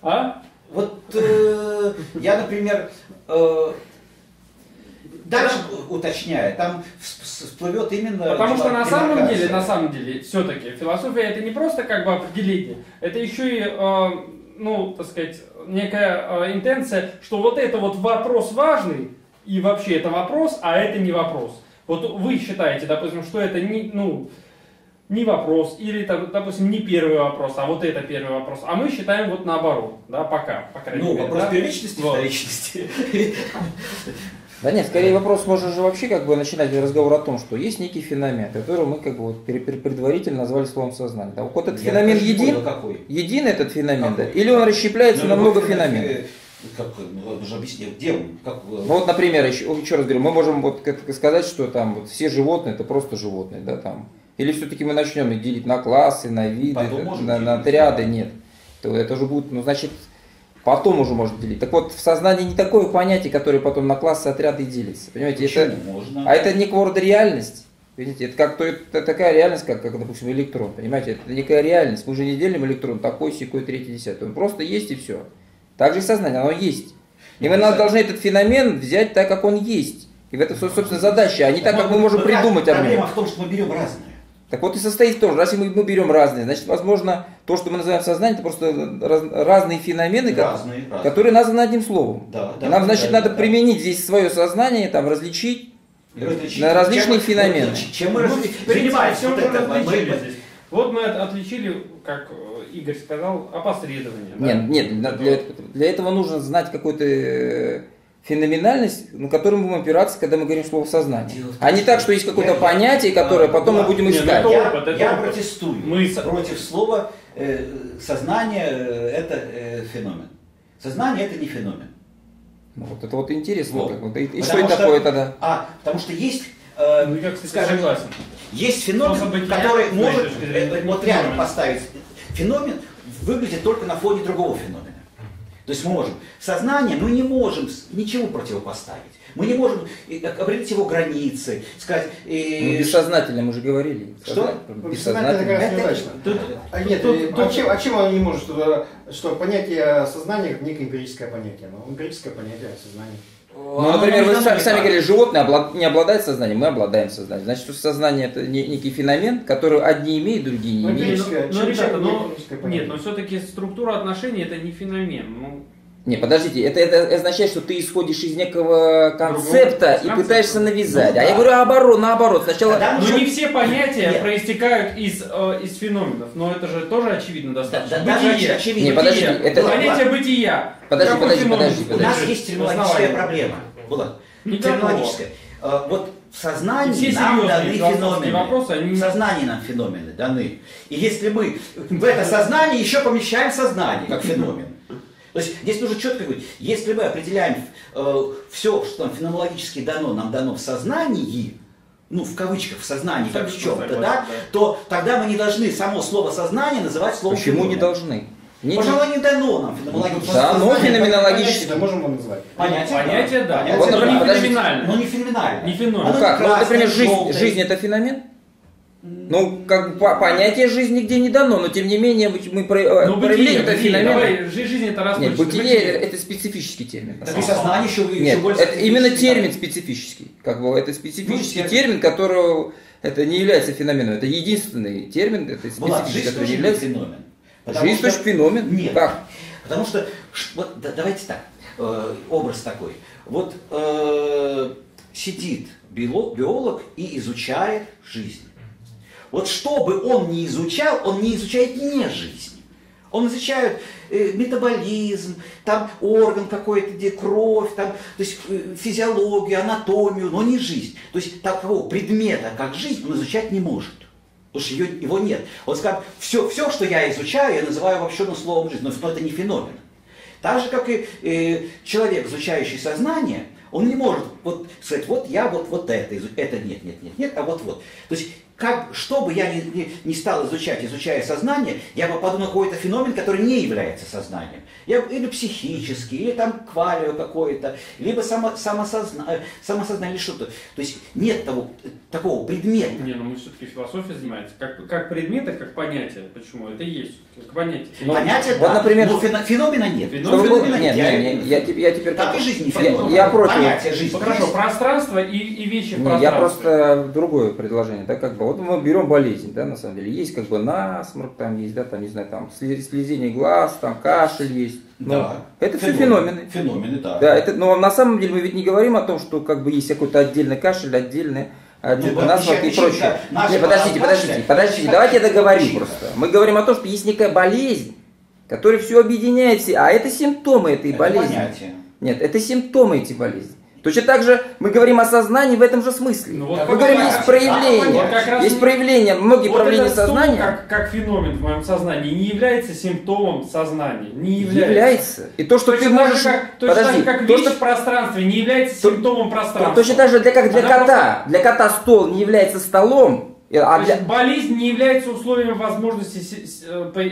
А? Вот э, я, например, э, дальше уточняю, там всплывет именно... Потому что на самом деле, на самом деле, все-таки философия это не просто как бы определение, это еще и, э, ну, так сказать, некая э, интенция, что вот это вот вопрос важный, и вообще это вопрос, а это не вопрос. Вот вы считаете, допустим, что это не... Ну, не вопрос, или, допустим, не первый вопрос, а вот это первый вопрос. А мы считаем вот наоборот, да, пока, по крайней ну, мере. Ну, вопрос да? первичности, вот. вторичности. Да нет, скорее вопрос, можно же вообще как бы начинать разговор о том, что есть некий феномен, который мы как бы вот предварительно назвали словом сознания. Да, вот этот Я феномен един, какой? един этот феномен, какой? да, или он расщепляется ну, на много феноменов. Как, ну, же объяснил, где он? Как... Ну, вот, например, еще, еще раз говорю, мы можем вот как сказать, что там вот, все животные это просто животные, да, там. Или все-таки мы начнем их делить на классы, на виды, на, на отряды, да. нет. То это уже будет, ну, значит, потом уже можно делить. Так вот, в сознании не такое понятие, которое потом на классы, отряды делится. Понимаете, это, а это некого рода реальность. Видите, это как то это такая реальность, как, как, допустим, электрон. Понимаете, это некая реальность. Мы же не делим электрон такой, сякой, третий, десятый. Он просто есть и все. Так же и сознание, оно есть. И мы должны этот феномен взять так, как он есть. И в этом, собственно, задача, а не так, как мы можем придумать о нем. Проблема в том, что мы берем разные. Так вот и состоит тоже. Раз мы, мы берем разные, значит, возможно, то, что мы называем сознание, это просто раз, разные феномены, разные, как, разные. которые названы одним словом. Да, да, нам, значит, да, надо да. применить здесь свое сознание, там, различить, различить. на различные чем феномены. Мы, чем мы разли... принимаем все вот это, различили мы... здесь. Вот мы отличили, как Игорь сказал, опосредование. Нет, да? нет для, для, для этого нужно знать какой-то... феноменальность, на которую мы будем опираться, когда мы говорим слово «сознание». А не так, что есть какое-то понятие, которое потом мы будем искать. Я протестую против слова «сознание» – это феномен. Сознание – это не феномен. Вот это вот интересно. И что это такое тогда? А, потому что есть, скажем, есть феномен, который может вот рядом поставить. Феномен выглядит только на фоне другого феномена. То есть мы можем. Сознание мы не можем ничего противопоставить. Мы не можем определить его границы, сказать... И... Ну, бессознательно, мы же говорили. Что? Бессознательно. бессознательно. Тут, а, нет, тут, тут, а, тут... Чем, а чем оно не может? Что, что понятие сознания – некое эмпирическое понятие. Но эмпирическое понятие – сознание. Ну, например, вы сами, сами говорили, животное облад... не обладает сознанием, мы обладаем сознанием. Значит, что сознание это некий феномен, который одни имеют, другие не имеют. Но, но, ребята, но... Нет, но все-таки структура отношений это не феномен. Ну... Не, подождите, это, это означает, что ты исходишь из некого концепта Другого. и пытаешься навязать. Ну, да. А я говорю наоборот, наоборот. Сначала... Да, ну, не все понятия Нет. проистекают из, э, из феноменов, но это же тоже очевидно достаточно. Да, бытие. Да, очевидно. Не, подожди, это... Понятие бытия. Подожди, как подожди, подожди, подожди. У нас есть терминологическая проблема. Была. Терминологическая. Вот в сознании нам даны феномены. Вопросы, они... В сознании нам феномены даны. И если мы в это сознание еще помещаем сознание как феномен. То есть здесь нужно четко говорить, если мы определяем э, все, что там феноменологически дано, нам дано в сознании, ну в кавычках в сознании, как в чем-то, да, да, то тогда мы не должны само слово сознание называть словом Почему феномен. не должны? Пожалуй, не, не дано нам феноменологически. Да, но феноменологически можем его назвать. Понятие, понятие да. Понятие, да. Вот, например, но не феноменально. Ну, не феноменально. Не феноменально. Ну, как? Ну, например, жизнь, жизнь это феномен? Ну, как бы понятие жизни нигде не дано, но тем не менее мы проявляем это феномен. Жизнь это раз. Нет, бытие это специфический термин. Так и сознание еще больше. Это именно термин специфический. Как бы это специфический термин, который это не является феноменом. Это единственный термин, это специфический, который не является феноменом. Жизнь точно феномен? Нет. Как? Потому что вот давайте так, образ такой. Вот сидит биолог и изучает жизнь. Вот что бы он ни изучал, он не изучает не жизнь. Он изучает э, метаболизм, там орган какой-то, где кровь, там, то есть э, физиологию, анатомию, но не жизнь. То есть такого предмета, как жизнь, он изучать не может. Потому что ее, его нет. Он скажет, все, все, что я изучаю, я называю обобщенным словом жизнь, но это не феномен. Так же, как и э, человек, изучающий сознание, он не может вот, сказать, вот я вот, вот это изучаю, это нет, нет, нет, нет, а вот вот. То есть как, что бы я ни, ни, ни стал изучать, изучая сознание, я попаду на какой-то феномен, который не является сознанием. Я, или психический, или там квалио какое-то, либо само, самосозна, самосознание, или что-то. То есть нет того, такого предмета. Не, ну мы все-таки философией занимаемся. Как, как предмета, как понятие. Почему? Это и есть. Как понятие. Понятие, вот, да, например, но фен, феномена нет. Феномена феномена нет. Я, нет, нет, я, я, я теперь так и жизнь не феномен. Я, я против. Понятие жизни. Хорошо, пространство и, и вещи в пространстве. Я просто другое предложение, да, как бы. Вот мы берем болезнь, да, на самом деле. Есть как бы насморк, там есть, да, там, не знаю, там слезение глаз, там кашель есть. Ну, да. Это все феномены. Феномены, да. Да, это, но на самом деле мы ведь не говорим о том, что как бы есть какой-то отдельный кашель, отдельный, отдельный ну, насморк и прочее. Да, Нет, подождите, подождите, подождите, давайте я договорю причина. просто. Мы говорим о том, что есть некая болезнь, которая все объединяет, а это симптомы этой это болезни. Понятие. Нет, это симптомы эти болезни. Точно так же мы говорим о сознании в этом же смысле. Ну, вот мы говорим, есть проявление. А, есть проявление, многие вот проявления сознания. Как, как феномен в моем сознании не является симптомом сознания. Не является. является. И то, что точно ты можешь... Как, точно Подожди. так, как вещь что... в пространстве не является то... симптомом пространства. Точно так же, для, как для Она кота. Просто... Для кота стол не является столом. А для... Болезнь не является условием возможности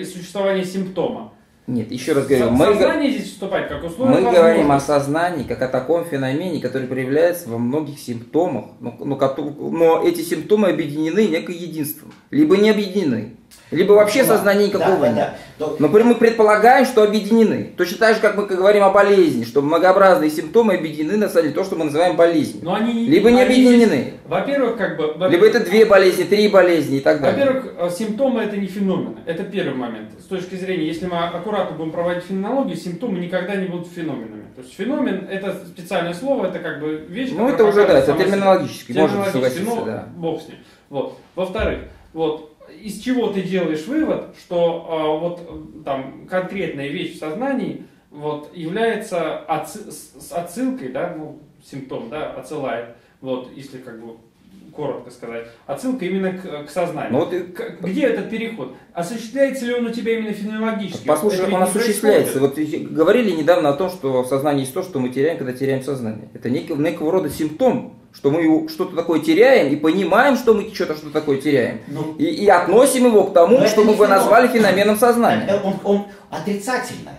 существования симптома. Нет, еще раз говорю, мы, здесь вступать, как мы говорим о сознании, как о таком феномене, который проявляется во многих симптомах, но, но, но эти симптомы объединены некое единством, либо не объединены, либо вообще да, сознания никакого да, нет. Да, да. Но мы предполагаем, что объединены. Точно так же, как мы говорим о болезни, что многообразные симптомы объединены на самом деле то, что мы называем болезнью. Но они, либо не они объединены. Во-первых, как бы... Во либо это две болезни, три болезни и так далее. Во-первых, симптомы это не феномены. Это первый момент. С точки зрения, если мы аккуратно будем проводить феноменологию, симптомы никогда не будут феноменами. То есть феномен это специальное слово, это как бы вещь... Ну это уже, да, это терминологически, можно согласиться, но, да. Бог с ним. Вот. Во-вторых, вот... Из чего ты делаешь вывод, что э, вот там конкретная вещь в сознании вот, является отсы с отсылкой, да, ну, симптом, да, отсылает, вот, если как бы коротко сказать, отсылка именно к, к сознанию. Ну, вот и... к, где этот переход? Осуществляется ли он у тебя именно феноменологически? Послушай, он осуществляется. Вот говорили недавно о том, что в сознании есть то, что мы теряем, когда теряем сознание. Это некого, некого рода симптом. Что мы что-то такое теряем и понимаем, что мы что-то что такое теряем. Ну, и, и относим его к тому, что мы бы назвали феноменом сознания. Он, он отрицательный.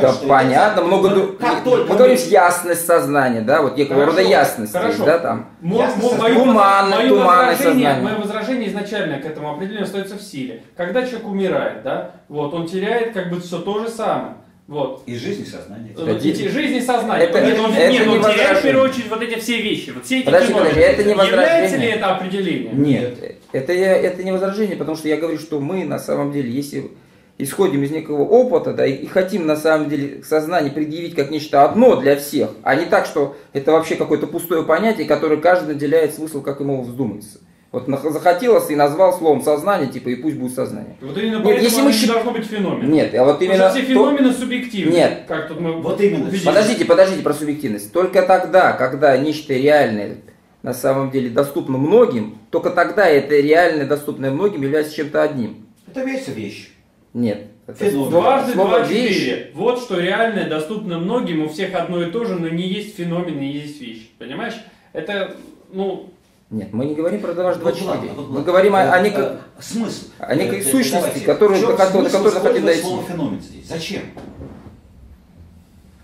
Да, скажу, понятно. Много... Ну, как мы говорим есть... ясность сознания, да, вот некого рода ясность. Хорошо. Да, там. Туманное, туманное сознание. Мое возражение изначально к этому определению остается в силе. Когда человек умирает, да, вот, он теряет как бы все то же самое. Вот. И жизнь и сознание. И жизнь и сознание. Это, нет, он, это нет, не он теряет в первую очередь вот эти все вещи. Вот все эти подожди, подожди, это не является ли это определение? Нет, нет. Это, я, это не возражение, потому что я говорю, что мы на самом деле, если исходим из некого опыта, да, и, и хотим на самом деле сознание предъявить как нечто одно для всех, а не так, что это вообще какое-то пустое понятие, которое каждый наделяет смысл, как ему вздумается. Вот захотелось и назвал словом сознание, типа и пусть будет сознание. Вот именно поэтому если мы... не должно быть феномен. Нет, а вот именно... Все феномены то... субъективны. Нет. Как тут мы вот именно. Подождите, подождите про субъективность. Только тогда, когда нечто реальное на самом деле доступно многим, только тогда это реальное, доступное многим является чем-то одним. Это вещь вещь. Нет. Дважды два четыре. Вот что реальное, доступно многим, у всех одно и то же, но не есть феномен, не есть вещь. Понимаешь? Это, ну... Нет, мы не говорим про дважды два четыре. Мы говорим о, о некой, смысл. О некой это, сущности, давайте, которую хотим дойти. Слово феномен здесь. Зачем?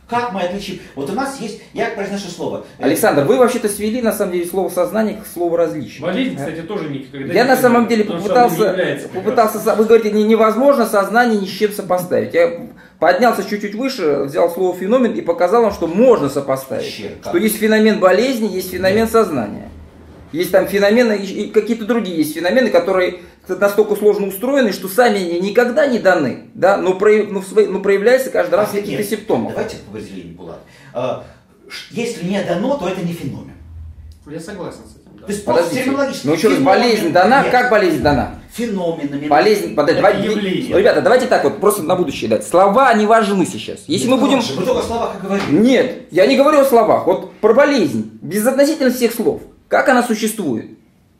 Как мы отличим? Вот у нас есть, я произношу слово. Александр, вы вообще-то свели на самом деле слово сознание к слову различия. Болезнь, кстати, тоже никогда. Я не на самом деле попытался, попытался, вы говорите, невозможно сознание ни с чем сопоставить. Я поднялся чуть-чуть выше, взял слово феномен и показал вам, что можно сопоставить. Черт, что есть феномен болезни, есть феномен Нет. сознания. Есть там феномены, и какие-то другие есть феномены, которые настолько сложно устроены, что сами никогда не даны, да, но, прояв, но, свои, но проявляется каждый раз а какие-то симптомы. Давайте определим, Булат. Если не дано, то это не феномен. Я согласен с этим. Да. То есть подождите, ну еще раз, болезнь дана, нет. как болезнь дана? Феноменами. Болезнь, подожди, давайте, ребята, давайте так вот, просто на будущее дать. Слова не важны сейчас. Если нет, мы будем... Вы только о словах и говорите. Нет, я не говорю о словах, вот про болезнь, безотносительно всех слов. Как она существует?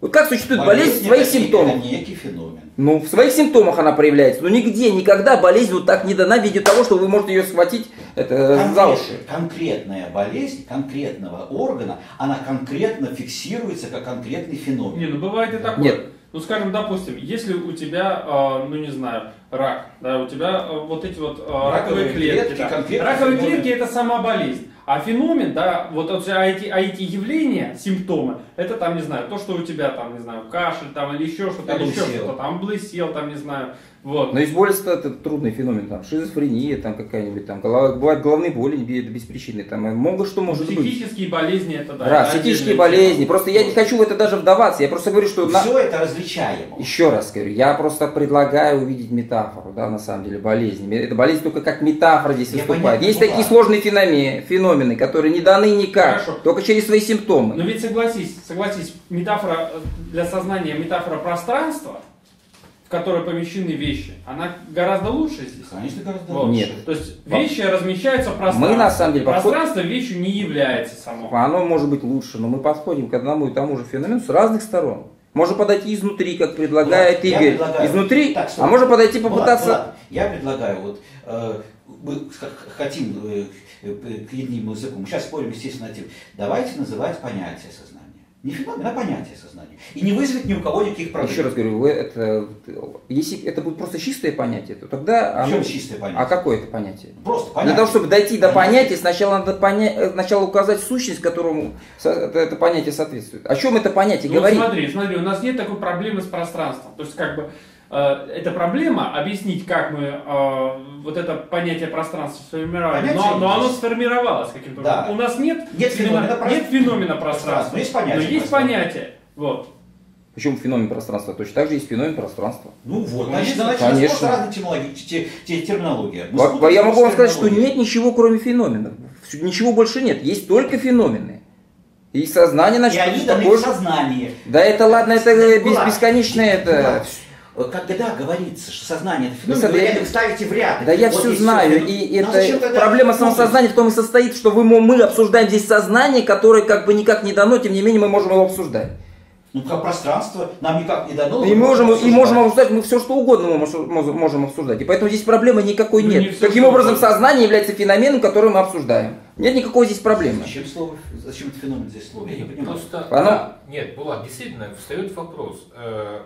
Вот как существует болезнь в своих симптомах? Это некий феномен. Ну, в своих симптомах она проявляется. Но нигде, никогда болезнь вот так не дана в виде того, что вы можете ее схватить это, за уши. Конкретная болезнь конкретного органа, она конкретно фиксируется как конкретный феномен. Не, ну бывает и такое. Нет. Ну, скажем, допустим, если у тебя, ну не знаю, рак, да, у тебя вот эти вот раковые, раковые клетки, клетки конфетки, раковые клетки – это сама болезнь. А феномен, да, вот а эти, а эти явления, симптомы, это там, не знаю, то, что у тебя там, не знаю, кашель там или еще что-то, еще что-то, там блесел, там, не знаю, вот. Но из больства это трудный феномен, там, шизофрения, там какая-нибудь, там, голова, бывают головные боли без причины, там, много что может быть. Психические болезни это, да. Да, психические болезни, просто я не хочу в это даже вдаваться, я просто говорю, что... Все это различаемо. Еще раз говорю, я просто предлагаю увидеть метафору, да, на самом деле, болезни. Это болезнь только как метафора здесь выступает. Есть такие сложные феномены, которые не даны никак, хорошо, только через свои симптомы. Но ведь согласись, согласись, метафора для сознания, метафора пространства, в которое помещены вещи, она гораздо лучше здесь. Конечно, гораздо лучше. Нет. То есть вещи Во... размещаются в пространстве. Мы, на самом деле, пространство подход... вещью не является само. Оно может быть лучше, но мы подходим к одному и тому же феномену с разных сторон. Можно подойти изнутри, как предлагает да, Игорь, предлагаю... изнутри, так, а можно подойти попытаться... Влад, Влад, я предлагаю, вот э, мы хотим... Э, к единому языку. Мы сейчас спорим, естественно, на тему. Давайте называть понятие сознания. Не феномен, а понятие сознания. И не вызовет ни у кого никаких проблем. Еще раз говорю, это, если это будет просто чистое понятие, то тогда... Оно... В чем чистое понятие? А какое это понятие? Просто понятие. Для того, чтобы дойти до понятия, понятия сначала надо поня... сначала указать сущность, которому это понятие соответствует. О чем это понятие ну, говорит? Смотри, смотри, у нас нет такой проблемы с пространством. То есть, как бы... Эта проблема, объяснить, как мы э, вот это понятие пространства сформировали, но, но оно сформировалось каким-то да. образом. У нас нет, нет, феномена, феномена, нет феномена пространства, пространства. Есть понятие, но есть понятие. Вот. Причем феномен пространства точно так же есть феномен пространства. Ну вот, значит, значит конечно. Разная терминология. Мы Я могу вам сказать, что нет ничего кроме феноменов. Ничего больше нет, есть только феномены. И сознание начинает... И они даны в сознании. Да это ладно, это бесконечное... это. Когда говорится, что сознание это феномен, вы рядом ставите в ряд. Да я вот все знаю, и это проблема самосознания в том и состоит, что вы, мы обсуждаем здесь сознание, которое как бы никак не дано, тем не менее мы можем его обсуждать. Ну как пространство нам никак не дано. И можем, и можем обсуждать, мы все что угодно мы можем обсуждать, и поэтому здесь проблемы никакой ну, нет. Не Таким образом сознание является феноменом, который мы обсуждаем. Нет никакой здесь проблемы. Зачем слово? Зачем это феномен здесь слово? Я не понимаю. Просто, она... Нет, Булат, действительно, встает вопрос, э,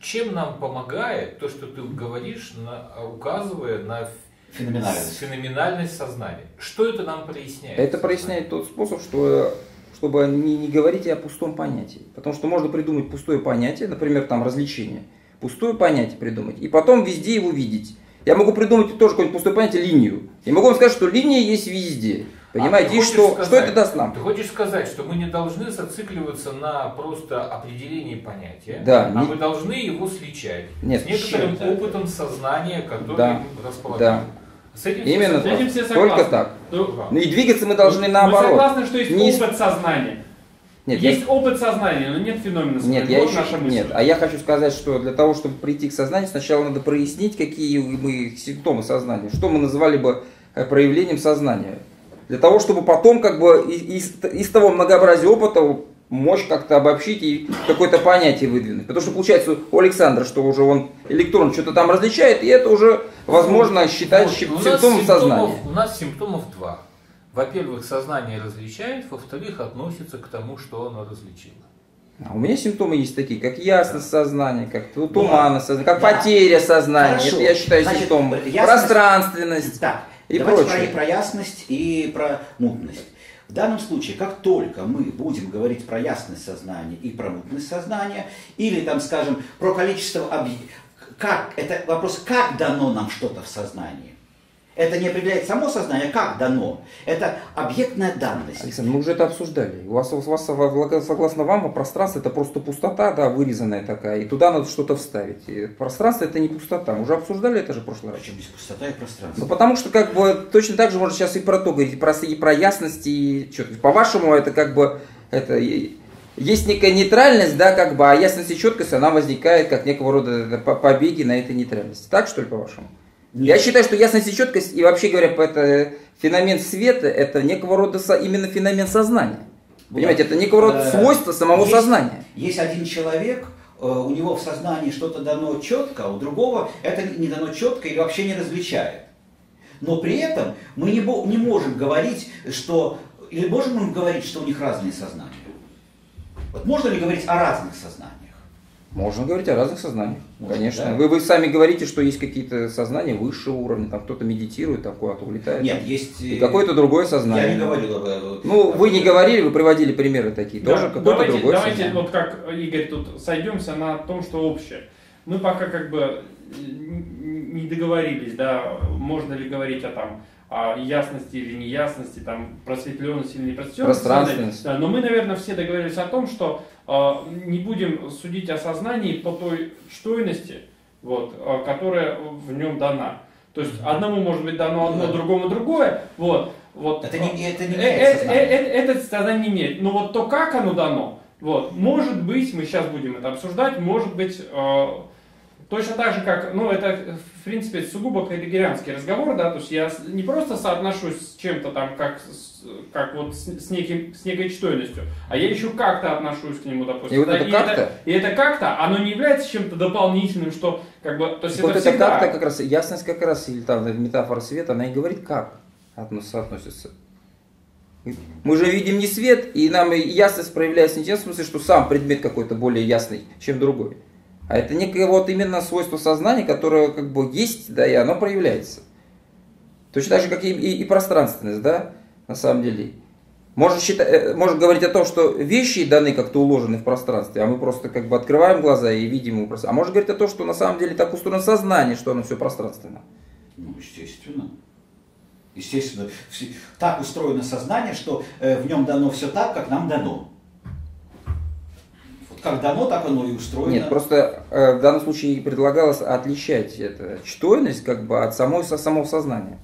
чем нам помогает то, что ты говоришь, на, указывая на феноменальность. феноменальность сознания? Что это нам проясняет? Это проясняет тот способ, что... чтобы не, не говорить о пустом понятии. Потому что можно придумать пустое понятие, например, там развлечение. Пустое понятие придумать. И потом везде его видеть. Я могу придумать тоже какое-нибудь пустое понятие, линию. И могу вам сказать, что линия есть везде. Понимаете, а и что, сказать, что это даст нам? Ты хочешь сказать, что мы не должны зацикливаться на просто определении понятия, да, а не... мы должны его сличать Нет, с некоторым это... опытом сознания, который да, мы располагаем. Да. С этим Именно с этим все только так. Ну, и двигаться мы должны мы, наоборот. Мы согласны, что есть не... опыт сознания. Нет, есть я... опыт сознания, но нет феномена. Нет, я еще... нет, а я хочу сказать, что для того, чтобы прийти к сознанию, сначала надо прояснить, какие мы симптомы сознания, что мы называли бы проявлением сознания. Для того, чтобы потом как бы из, из того многообразия опыта мощь как-то обобщить и какое-то понятие выдвинуть. Потому что получается у Александра, что уже он электрон что-то там различает, и это уже возможно считать вот, симптомом сознания. У нас симптомов два. Во-первых, сознание различает, во-вторых, относится к тому, что оно различило. А у меня симптомы есть такие, как ясность сознания, как туманность сознания, как да. потеря сознания. Хорошо. Это я считаю симптомом. Пространственность да. и Давайте прочее. Про ясность и про мутность. В данном случае, как только мы будем говорить про ясность сознания и про мутность сознания, или, там, скажем, про количество объектов, как, это вопрос, как дано нам что-то в сознании. Это не определяет само сознание, как дано. Это объектная данность. Александр, мы уже это обсуждали. У вас, у вас согласно вам, пространство это просто пустота, да, вырезанная такая, и туда надо что-то вставить. И пространство это не пустота. Мы уже обсуждали это же в прошлый раз. Почему здесь пустота и пространство? Ну, потому что как бы точно так же можно сейчас и про то говорить, и про, и про ясность, и что-то. По-вашему, это как бы... это есть некая нейтральность, да, как бы, а ясность и четкость, она возникает как некого рода побеги на этой нейтральности. Так, что ли, по-вашему? Нет. Я считаю, что ясность и четкость, и вообще говоря, это феномен света, это некого рода именно феномен сознания. Понимаете, это некого рода свойство самого есть, сознания. Есть один человек, у него в сознании что-то дано четко, а у другого это не дано четко или вообще не различает. Но при этом мы не, не можем говорить, что... Или можем мы говорить, что у них разные сознания? Вот можно ли говорить о разных сознаниях? Можно говорить о разных сознаниях, можно, конечно. Да. Вы, вы сами говорите, что есть какие-то сознания высшего уровня, там кто-то медитирует, там куда-то улетает. Нет, есть... И какое-то другое сознание. Я не говорил об этом. Ну, вы не говорили, вы приводили примеры такие, да, тоже какое-то другое давайте сознание. Давайте вот как, Игорь, тут сойдемся на том, что общее. Мы пока как бы не договорились, да, можно ли говорить о там... о ясности или неясности, там, просветленности или непросветленности. Да, но мы, наверное, все договорились о том, что э, не будем судить о сознании по той штойности, вот, э, которая в нем дана. То есть одному может быть дано одно, другому другое. Вот, вот, это не имеет сознание не имеет. Но вот то, как оно дано, вот, может быть, мы сейчас будем это обсуждать, может быть... Э, Точно так же, как, ну, это, в принципе, сугубо хайдеггерианский разговор, да, то есть я не просто соотношусь с чем-то там, как, как вот с, с, неким, с некой чтойностью, а я еще как-то отношусь к нему, допустим. И да, вот это как-то? И это как-то, оно не является чем-то дополнительным, что, как бы, то есть вот это всегда... Вот это как-то как раз, ясность как раз, или там метафора света, она и говорит, как соотносится. Мы же видим не свет, и нам ясность проявляется не тем в смысле, что сам предмет какой-то более ясный, чем другой. А это некое вот именно свойство сознания, которое как бы есть, да, и оно проявляется. Точно так же, как и, и, и пространственность, да, на самом деле. Можно считать, можно говорить о том, что вещи даны как-то уложены в пространстве, а мы просто как бы открываем глаза и видим его пространство. А можно говорить о том, что на самом деле так устроено сознание, что оно все пространственно. Ну, естественно. Естественно. Так устроено сознание, что в нем дано все так, как нам дано. Как дано, так оно и устроено. Нет, просто э, в данном случае предлагалось отличать это чтойность как бы от самой, со, самого сознания.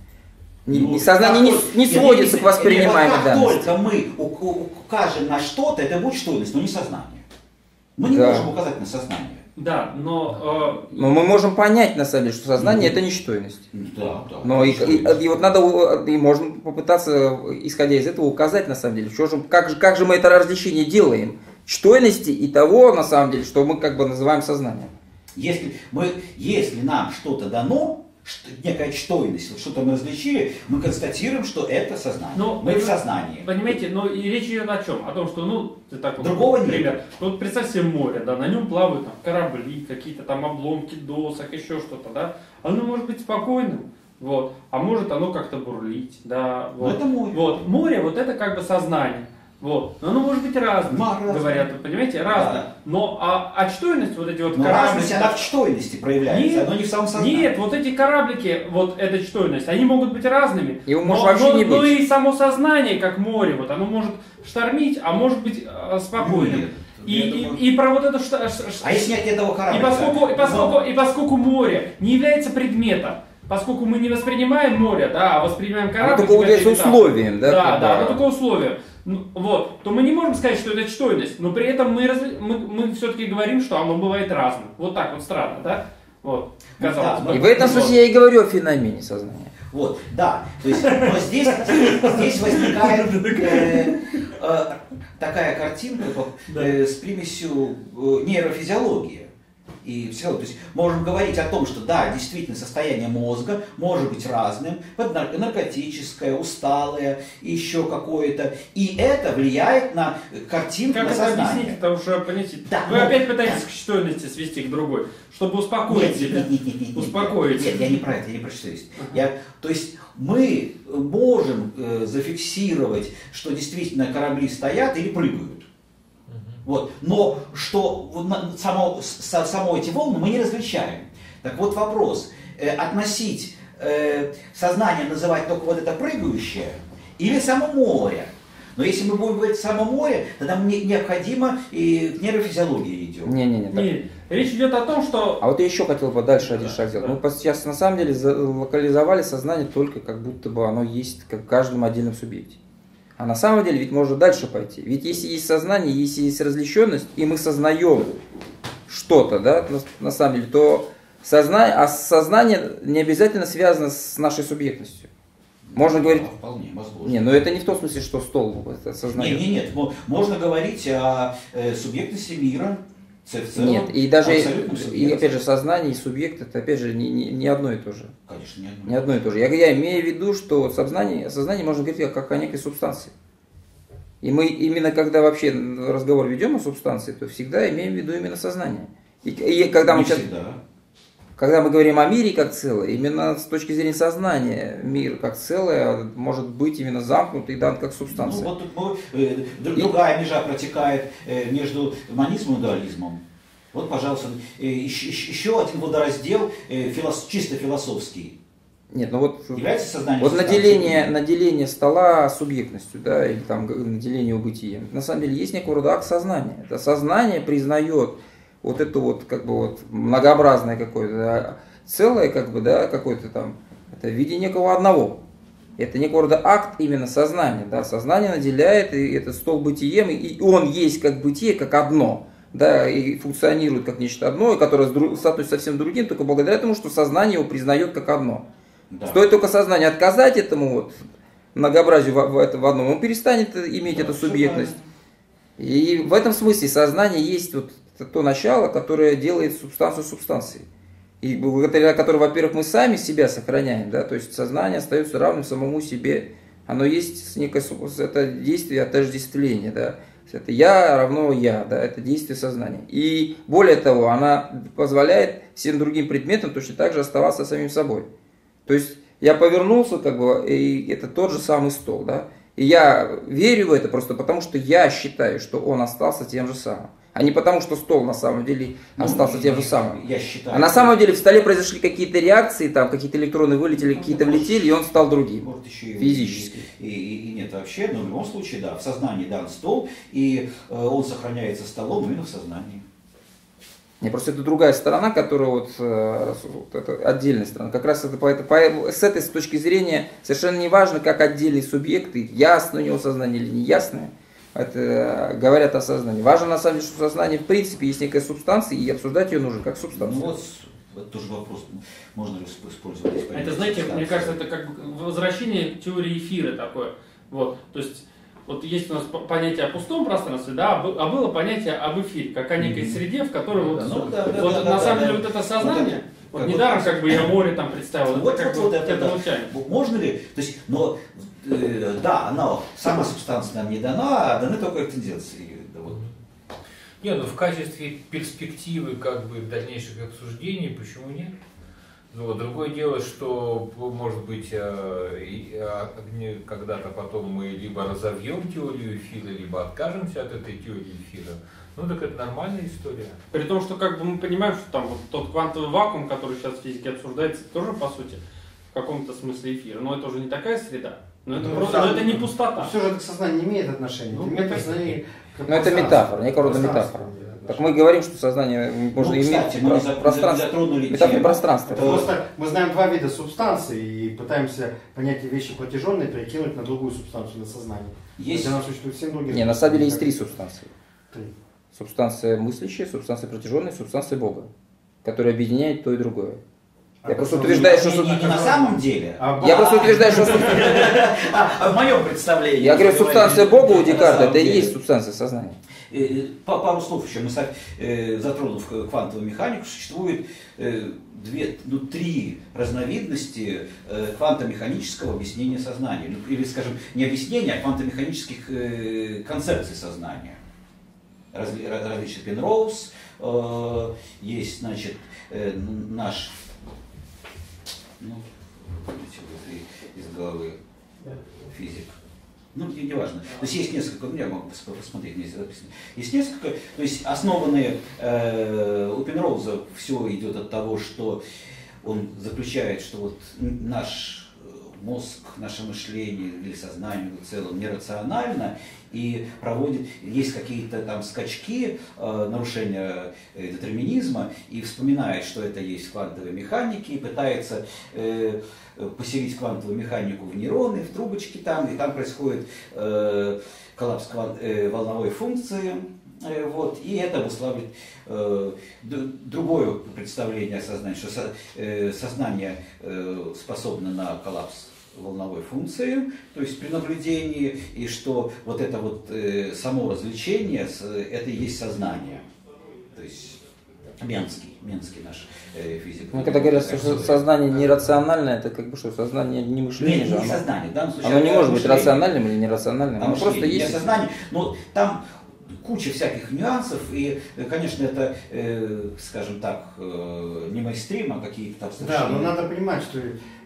Не, ну, сознание не, не сводится к воспринимаемой данности. Как только мы укажем на что-то, это будет чтойность, но не сознание. Мы не да. можем указать на сознание. Да, но... Э... Но мы можем понять, на самом деле, что сознание ну, – это не чтойность. Да, да. Но и, и, и вот надо, и можно попытаться, исходя из этого, указать, на самом деле, что же, как, же, как же мы это различение делаем. Чтойности и того, на самом деле, что мы как бы называем сознанием. Если, мы, если нам что-то дано, что, некая чтойность, что-то мы различили, мы констатируем, что это сознание. Но, мы в сознании. Понимаете, но и речь идет о чем? О том, что, ну, ты так вот, другого вот, пример. Нет. Вот представь себе море, да, на нем плавают там, корабли, какие-то там обломки досок, еще что-то, да. Оно может быть спокойным. Вот, а может оно как-то бурлить, да. Вот. Это море. Вот, море, вот это как бы сознание. Вот. Но оно может быть разным, говорят, вы понимаете, разным. Да. Но а, а чтойность, вот эти вот но кораблики... разность, она в чтойности проявляется, нет, но не в самом сознании. Нет, вот эти кораблики, вот эта чтойность, они могут быть разными. Его но, может вообще но, не но быть. И само сознание, как море, вот оно может штормить, а может быть спокойным. Нет. И, и, и про вот это что... А если нет этого корабля? И поскольку, и, поскольку, и поскольку море не является предметом, поскольку мы не воспринимаем море, да, а воспринимаем корабль... Оно только является условием, да? Да, да, оно только условием. Ну, вот, то мы не можем сказать, что это чтойность, но при этом мы, разли... мы, мы все-таки говорим, что оно бывает разным. Вот так вот странно, да? Вот, казалось бы. И в этом случае я и говорю о феномене сознания. Вот, да. То есть, но здесь, здесь возникает э, э, такая картинка э, с примесью э, нейрофизиологии. И все, то есть можем говорить о том, что да, действительно состояние мозга может быть разным, наркотическое, усталое, еще какое-то. И это влияет на картинку, как на сознание. Как это объяснить, это уже понятие. Да, вы но... опять пытаетесь к чтойности свести к другой, чтобы успокоить себя. Нет, нет, нет, нет, нет, успокоить. Нет, я не про это, я не про чтойность. Uh-huh. я, то есть мы можем э, зафиксировать, что действительно корабли стоят или прыгают. Вот. Но что само, само эти волны мы не различаем. Так вот вопрос, э, относить э, сознание, называть только вот это прыгающее или само море. Но если мы будем говорить само море, то нам не, необходимо и к нейрофизиологии идем. Не, не, не, не. Речь идет о том, что... А вот я еще хотел бы дальше один да, шаг сделать. Да. Мы сейчас на самом деле локализовали сознание только как будто бы оно есть как в каждом отдельном субъекте. А на самом деле ведь можно дальше пойти. Ведь если есть сознание, если есть различенность, и мы сознаем что-то, да, на самом деле, то сознание, а сознание не обязательно связано с нашей субъектностью. Можно да, говорить... Вполне возможно. Не, но это не в том смысле, что стол это сознание. Нет, нет, нет. Можно говорить о э, субъектности мира. Целом, нет, и даже, и, опять же, сознание и субъект, это, опять же, не, не, не одно и то же. Конечно, не одно. Не одно и то же. Я, я имею в виду, что сознание, сознание можно говорить как о некой субстанции. И мы именно, когда вообще разговор ведем о субстанции, то всегда имеем в виду именно сознание. И, и когда, мы сейчас, когда мы говорим о мире как целое, именно с точки зрения сознания мир как целое может быть именно замкнут и дан как субстанция. Ну, вот тут мы, э, другая и... межа протекает э, между монизмом и дуализмом. Вот, пожалуйста, э, еще, еще один водораздел э, филос, чисто философский. Нет, ну вот, вот наделение, наделение стола субъектностью, да, или там наделение бытием. На самом деле есть некого рода акт сознания. Это сознание признает вот это вот как бы вот многообразное какое-то, да, целое, как бы, да, какое-то там, это в виде некого одного. Это некого рода акт именно сознания, да, сознание наделяет и этот стол бытием, и он есть как бытие, как одно. Да, и функционирует как нечто одно, которое статует совсем другим, только благодаря тому, что сознание его признает как одно. Да. Стоит только сознание отказать этому вот многообразию в, в, это, в одном, он перестанет иметь, да, эту субъектность. Да. И в этом смысле сознание есть вот то начало, которое делает субстанцию субстанцией. И благодаря которому, во-первых, мы сами себя сохраняем, да, то есть сознание остается равным самому себе. Оно есть некое это действие отождествления, да. Это я равно я, да, это действие сознания. И более того, она позволяет всем другим предметам точно так же оставаться самим собой. То есть я повернулся, как бы, и это тот же самый стол, да. И я верю в это просто потому, что я считаю, что он остался тем же самым. А не потому, что стол на самом деле остался, ну, тем же самым. Я считаю, а на самом деле в столе произошли какие-то реакции, там какие-то электроны вылетели, ну, какие-то влетели, и он стал другим. Может, еще и физически. И, и, и нет вообще, но в любом случае, да, в сознании дан стол, и э, он сохраняется столом именно в сознании. Не, просто это другая сторона, которая вот, вот это отдельная сторона. Как раз это, это, по, с этой с точки зрения совершенно не важно, как отдельные субъекты, ясно у него сознание или неясное, это, говорят о сознании. Важно на самом деле, что сознание в принципе есть некая субстанция, и обсуждать ее нужно как субстанцию. Ну, вот это тоже вопрос, можно ли использовать. Это, знаете, субстанции. Мне кажется, это как возвращение к теории эфира такое. Вот, то есть, вот есть у нас понятие о пустом пространстве, да, а было понятие об эфире, как о некой mm-hmm. среде, в которой вот, да, ну, да, вот, да, вот да, на да, самом да, деле да. вот это сознание, вот, вот недаром вот, как бы я море там представил, вот, это, вот, вот, вот это, это, да. Можно ли, то есть, но э, да, но сама субстанция нам не дана, а даны только тенденции. Да, вот. Не, ну в качестве перспективы как бы дальнейших обсуждений почему нет? Вот. Другое дело, что, может быть, когда-то потом мы либо разовьем теорию эфира, либо откажемся от этой теории эфира. Ну так это нормальная история. При том, что как бы мы понимаем, что там вот тот квантовый вакуум, который сейчас в физике обсуждается, тоже по сути в каком-то смысле эфира. Но это уже не такая среда. Но это, ну, просто, но это не пустота. Все же к сознанию не имеет отношения. Ну, это, сознание, но это метафора, некого рода метафора. Так мы говорим, что сознание можно, ну, кстати, иметь про пространство. Метафора пространства. Просто мы знаем два вида субстанции и пытаемся понятие вещи протяженные перекинуть на другую субстанцию, на сознание. Есть. Она существует всем другим. Не, на самом деле есть три субстанции. Три. Субстанция мыслящая, субстанция протяженная, субстанция Бога, которая объединяет то и другое. Я просто утверждаю, что... Не, не, не на самом деле. А, я а, просто утверждаю, что... А в моем представлении... Я говорю, субстанция Бога у Декарта, это и есть субстанция сознания. Пару слов еще. Мы затронув квантовую механику, существует две, ну, три разновидности квантомеханического объяснения сознания. Или, скажем, не объяснения, а квантомеханических концепций сознания. Различный Пенроуз, есть, значит, наш... Ну, из головы физик. Ну, не важно. То есть есть несколько, ну, я могу посмотреть, здесь записано. Есть несколько, то есть основанные э, у Пенроуза все идет от того, что он заключает, что вот наш мозг, наше мышление или сознание в целом нерационально и проводит, есть какие-то там скачки, э, нарушения э, детерминизма, и вспоминает, что это есть в квантовой механике, и пытается э, поселить квантовую механику в нейроны, в трубочки там, и там происходит э, коллапс квант, э, волновой функции. Вот, и это обуславливает э, другое представление о сознании, что со, э, сознание э, способно на коллапс волновой функции, то есть при наблюдении, и что вот это вот э, само развлечение, это и есть сознание. То есть Менский, Менский наш э, физик. Ну, когда говорят, что это сознание нерациональное, это как бы что, сознание не мышление. Нет, не оно, сознание, в данном случае, оно не может мышление. Быть рациональным или нерациональным. Оно просто есть. Сознание, но там куча всяких нюансов, и, конечно, это, э, скажем так, э, не мейнстрим, а какие-то там совершенно... Да, но надо понимать, что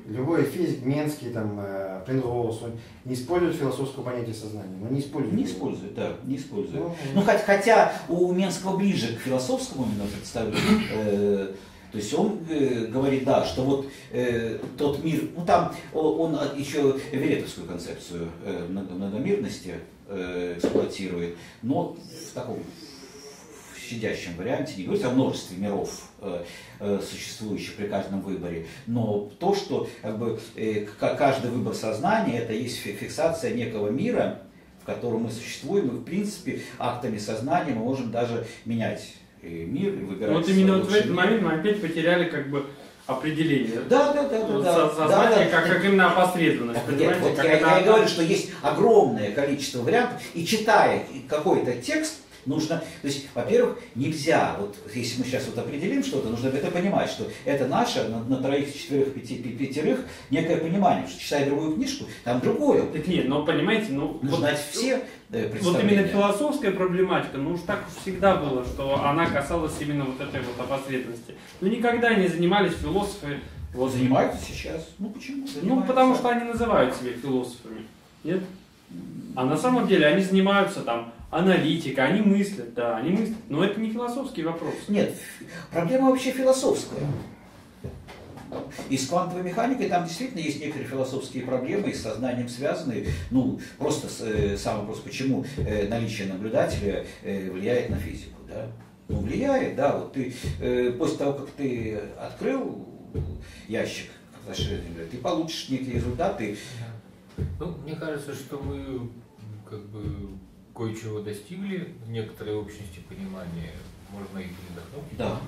любой физик, Менский, там, э, Пенроуз, он не использует философское понятие сознания, но не использует. Не его. Использует, да, не использует. Ну, ну, хотя, хотя у Менского ближе к философскому именно представлению, э, то есть он э, говорит, да, что вот э, тот мир, ну там он, он еще веретовскую концепцию э, многомирности э, эксплуатирует, но в таком в щадящем варианте, не говорится о множестве миров, э, э, существующих при каждом выборе, но то, что как бы, э, каждый выбор сознания, это есть фиксация некого мира, в котором мы существуем, и в принципе актами сознания мы можем даже менять мир и выбирать. Вот именно вот в этот момент мы опять потеряли как бы определение. Да, да, да, вот да, со, да. Сознание, да, как, да, как именно опосредованность. Да, нет, вот как я, я говорю, что есть огромное количество вариантов, и читая какой-то текст, нужно, то есть, во-первых, нельзя, вот если мы сейчас вот определим что-то, нужно это понимать, что это наше, на, на троих, четверых, пяти, пятерых, некое понимание, что читая другую книжку, там другое. Так нет, но понимаете, ну... Нужно знать вот, все представления. Вот именно философская проблематика, ну уж так уж всегда было, что она касалась именно вот этой вот опосредованности. Ну никогда не занимались философы... Вот занимаются сейчас. Ну почему? Занимаются. Ну потому что они называют себя философами, нет? А на самом деле они занимаются там... Аналитика, они мыслят, да, они мыслят, но это не философский вопрос. Нет, проблема вообще философская. И с квантовой механикой там действительно есть некоторые философские проблемы, и с сознанием связанные. Ну, просто э, сам вопрос, почему э, наличие наблюдателя э, влияет на физику, да? Ну, влияет, да, вот ты, э, после того, как ты открыл ящик, ты получишь некие результаты. Ну, мне кажется, что мы, как бы... кое-чего достигли, некоторые общности понимания, можно их передохнуть. Да.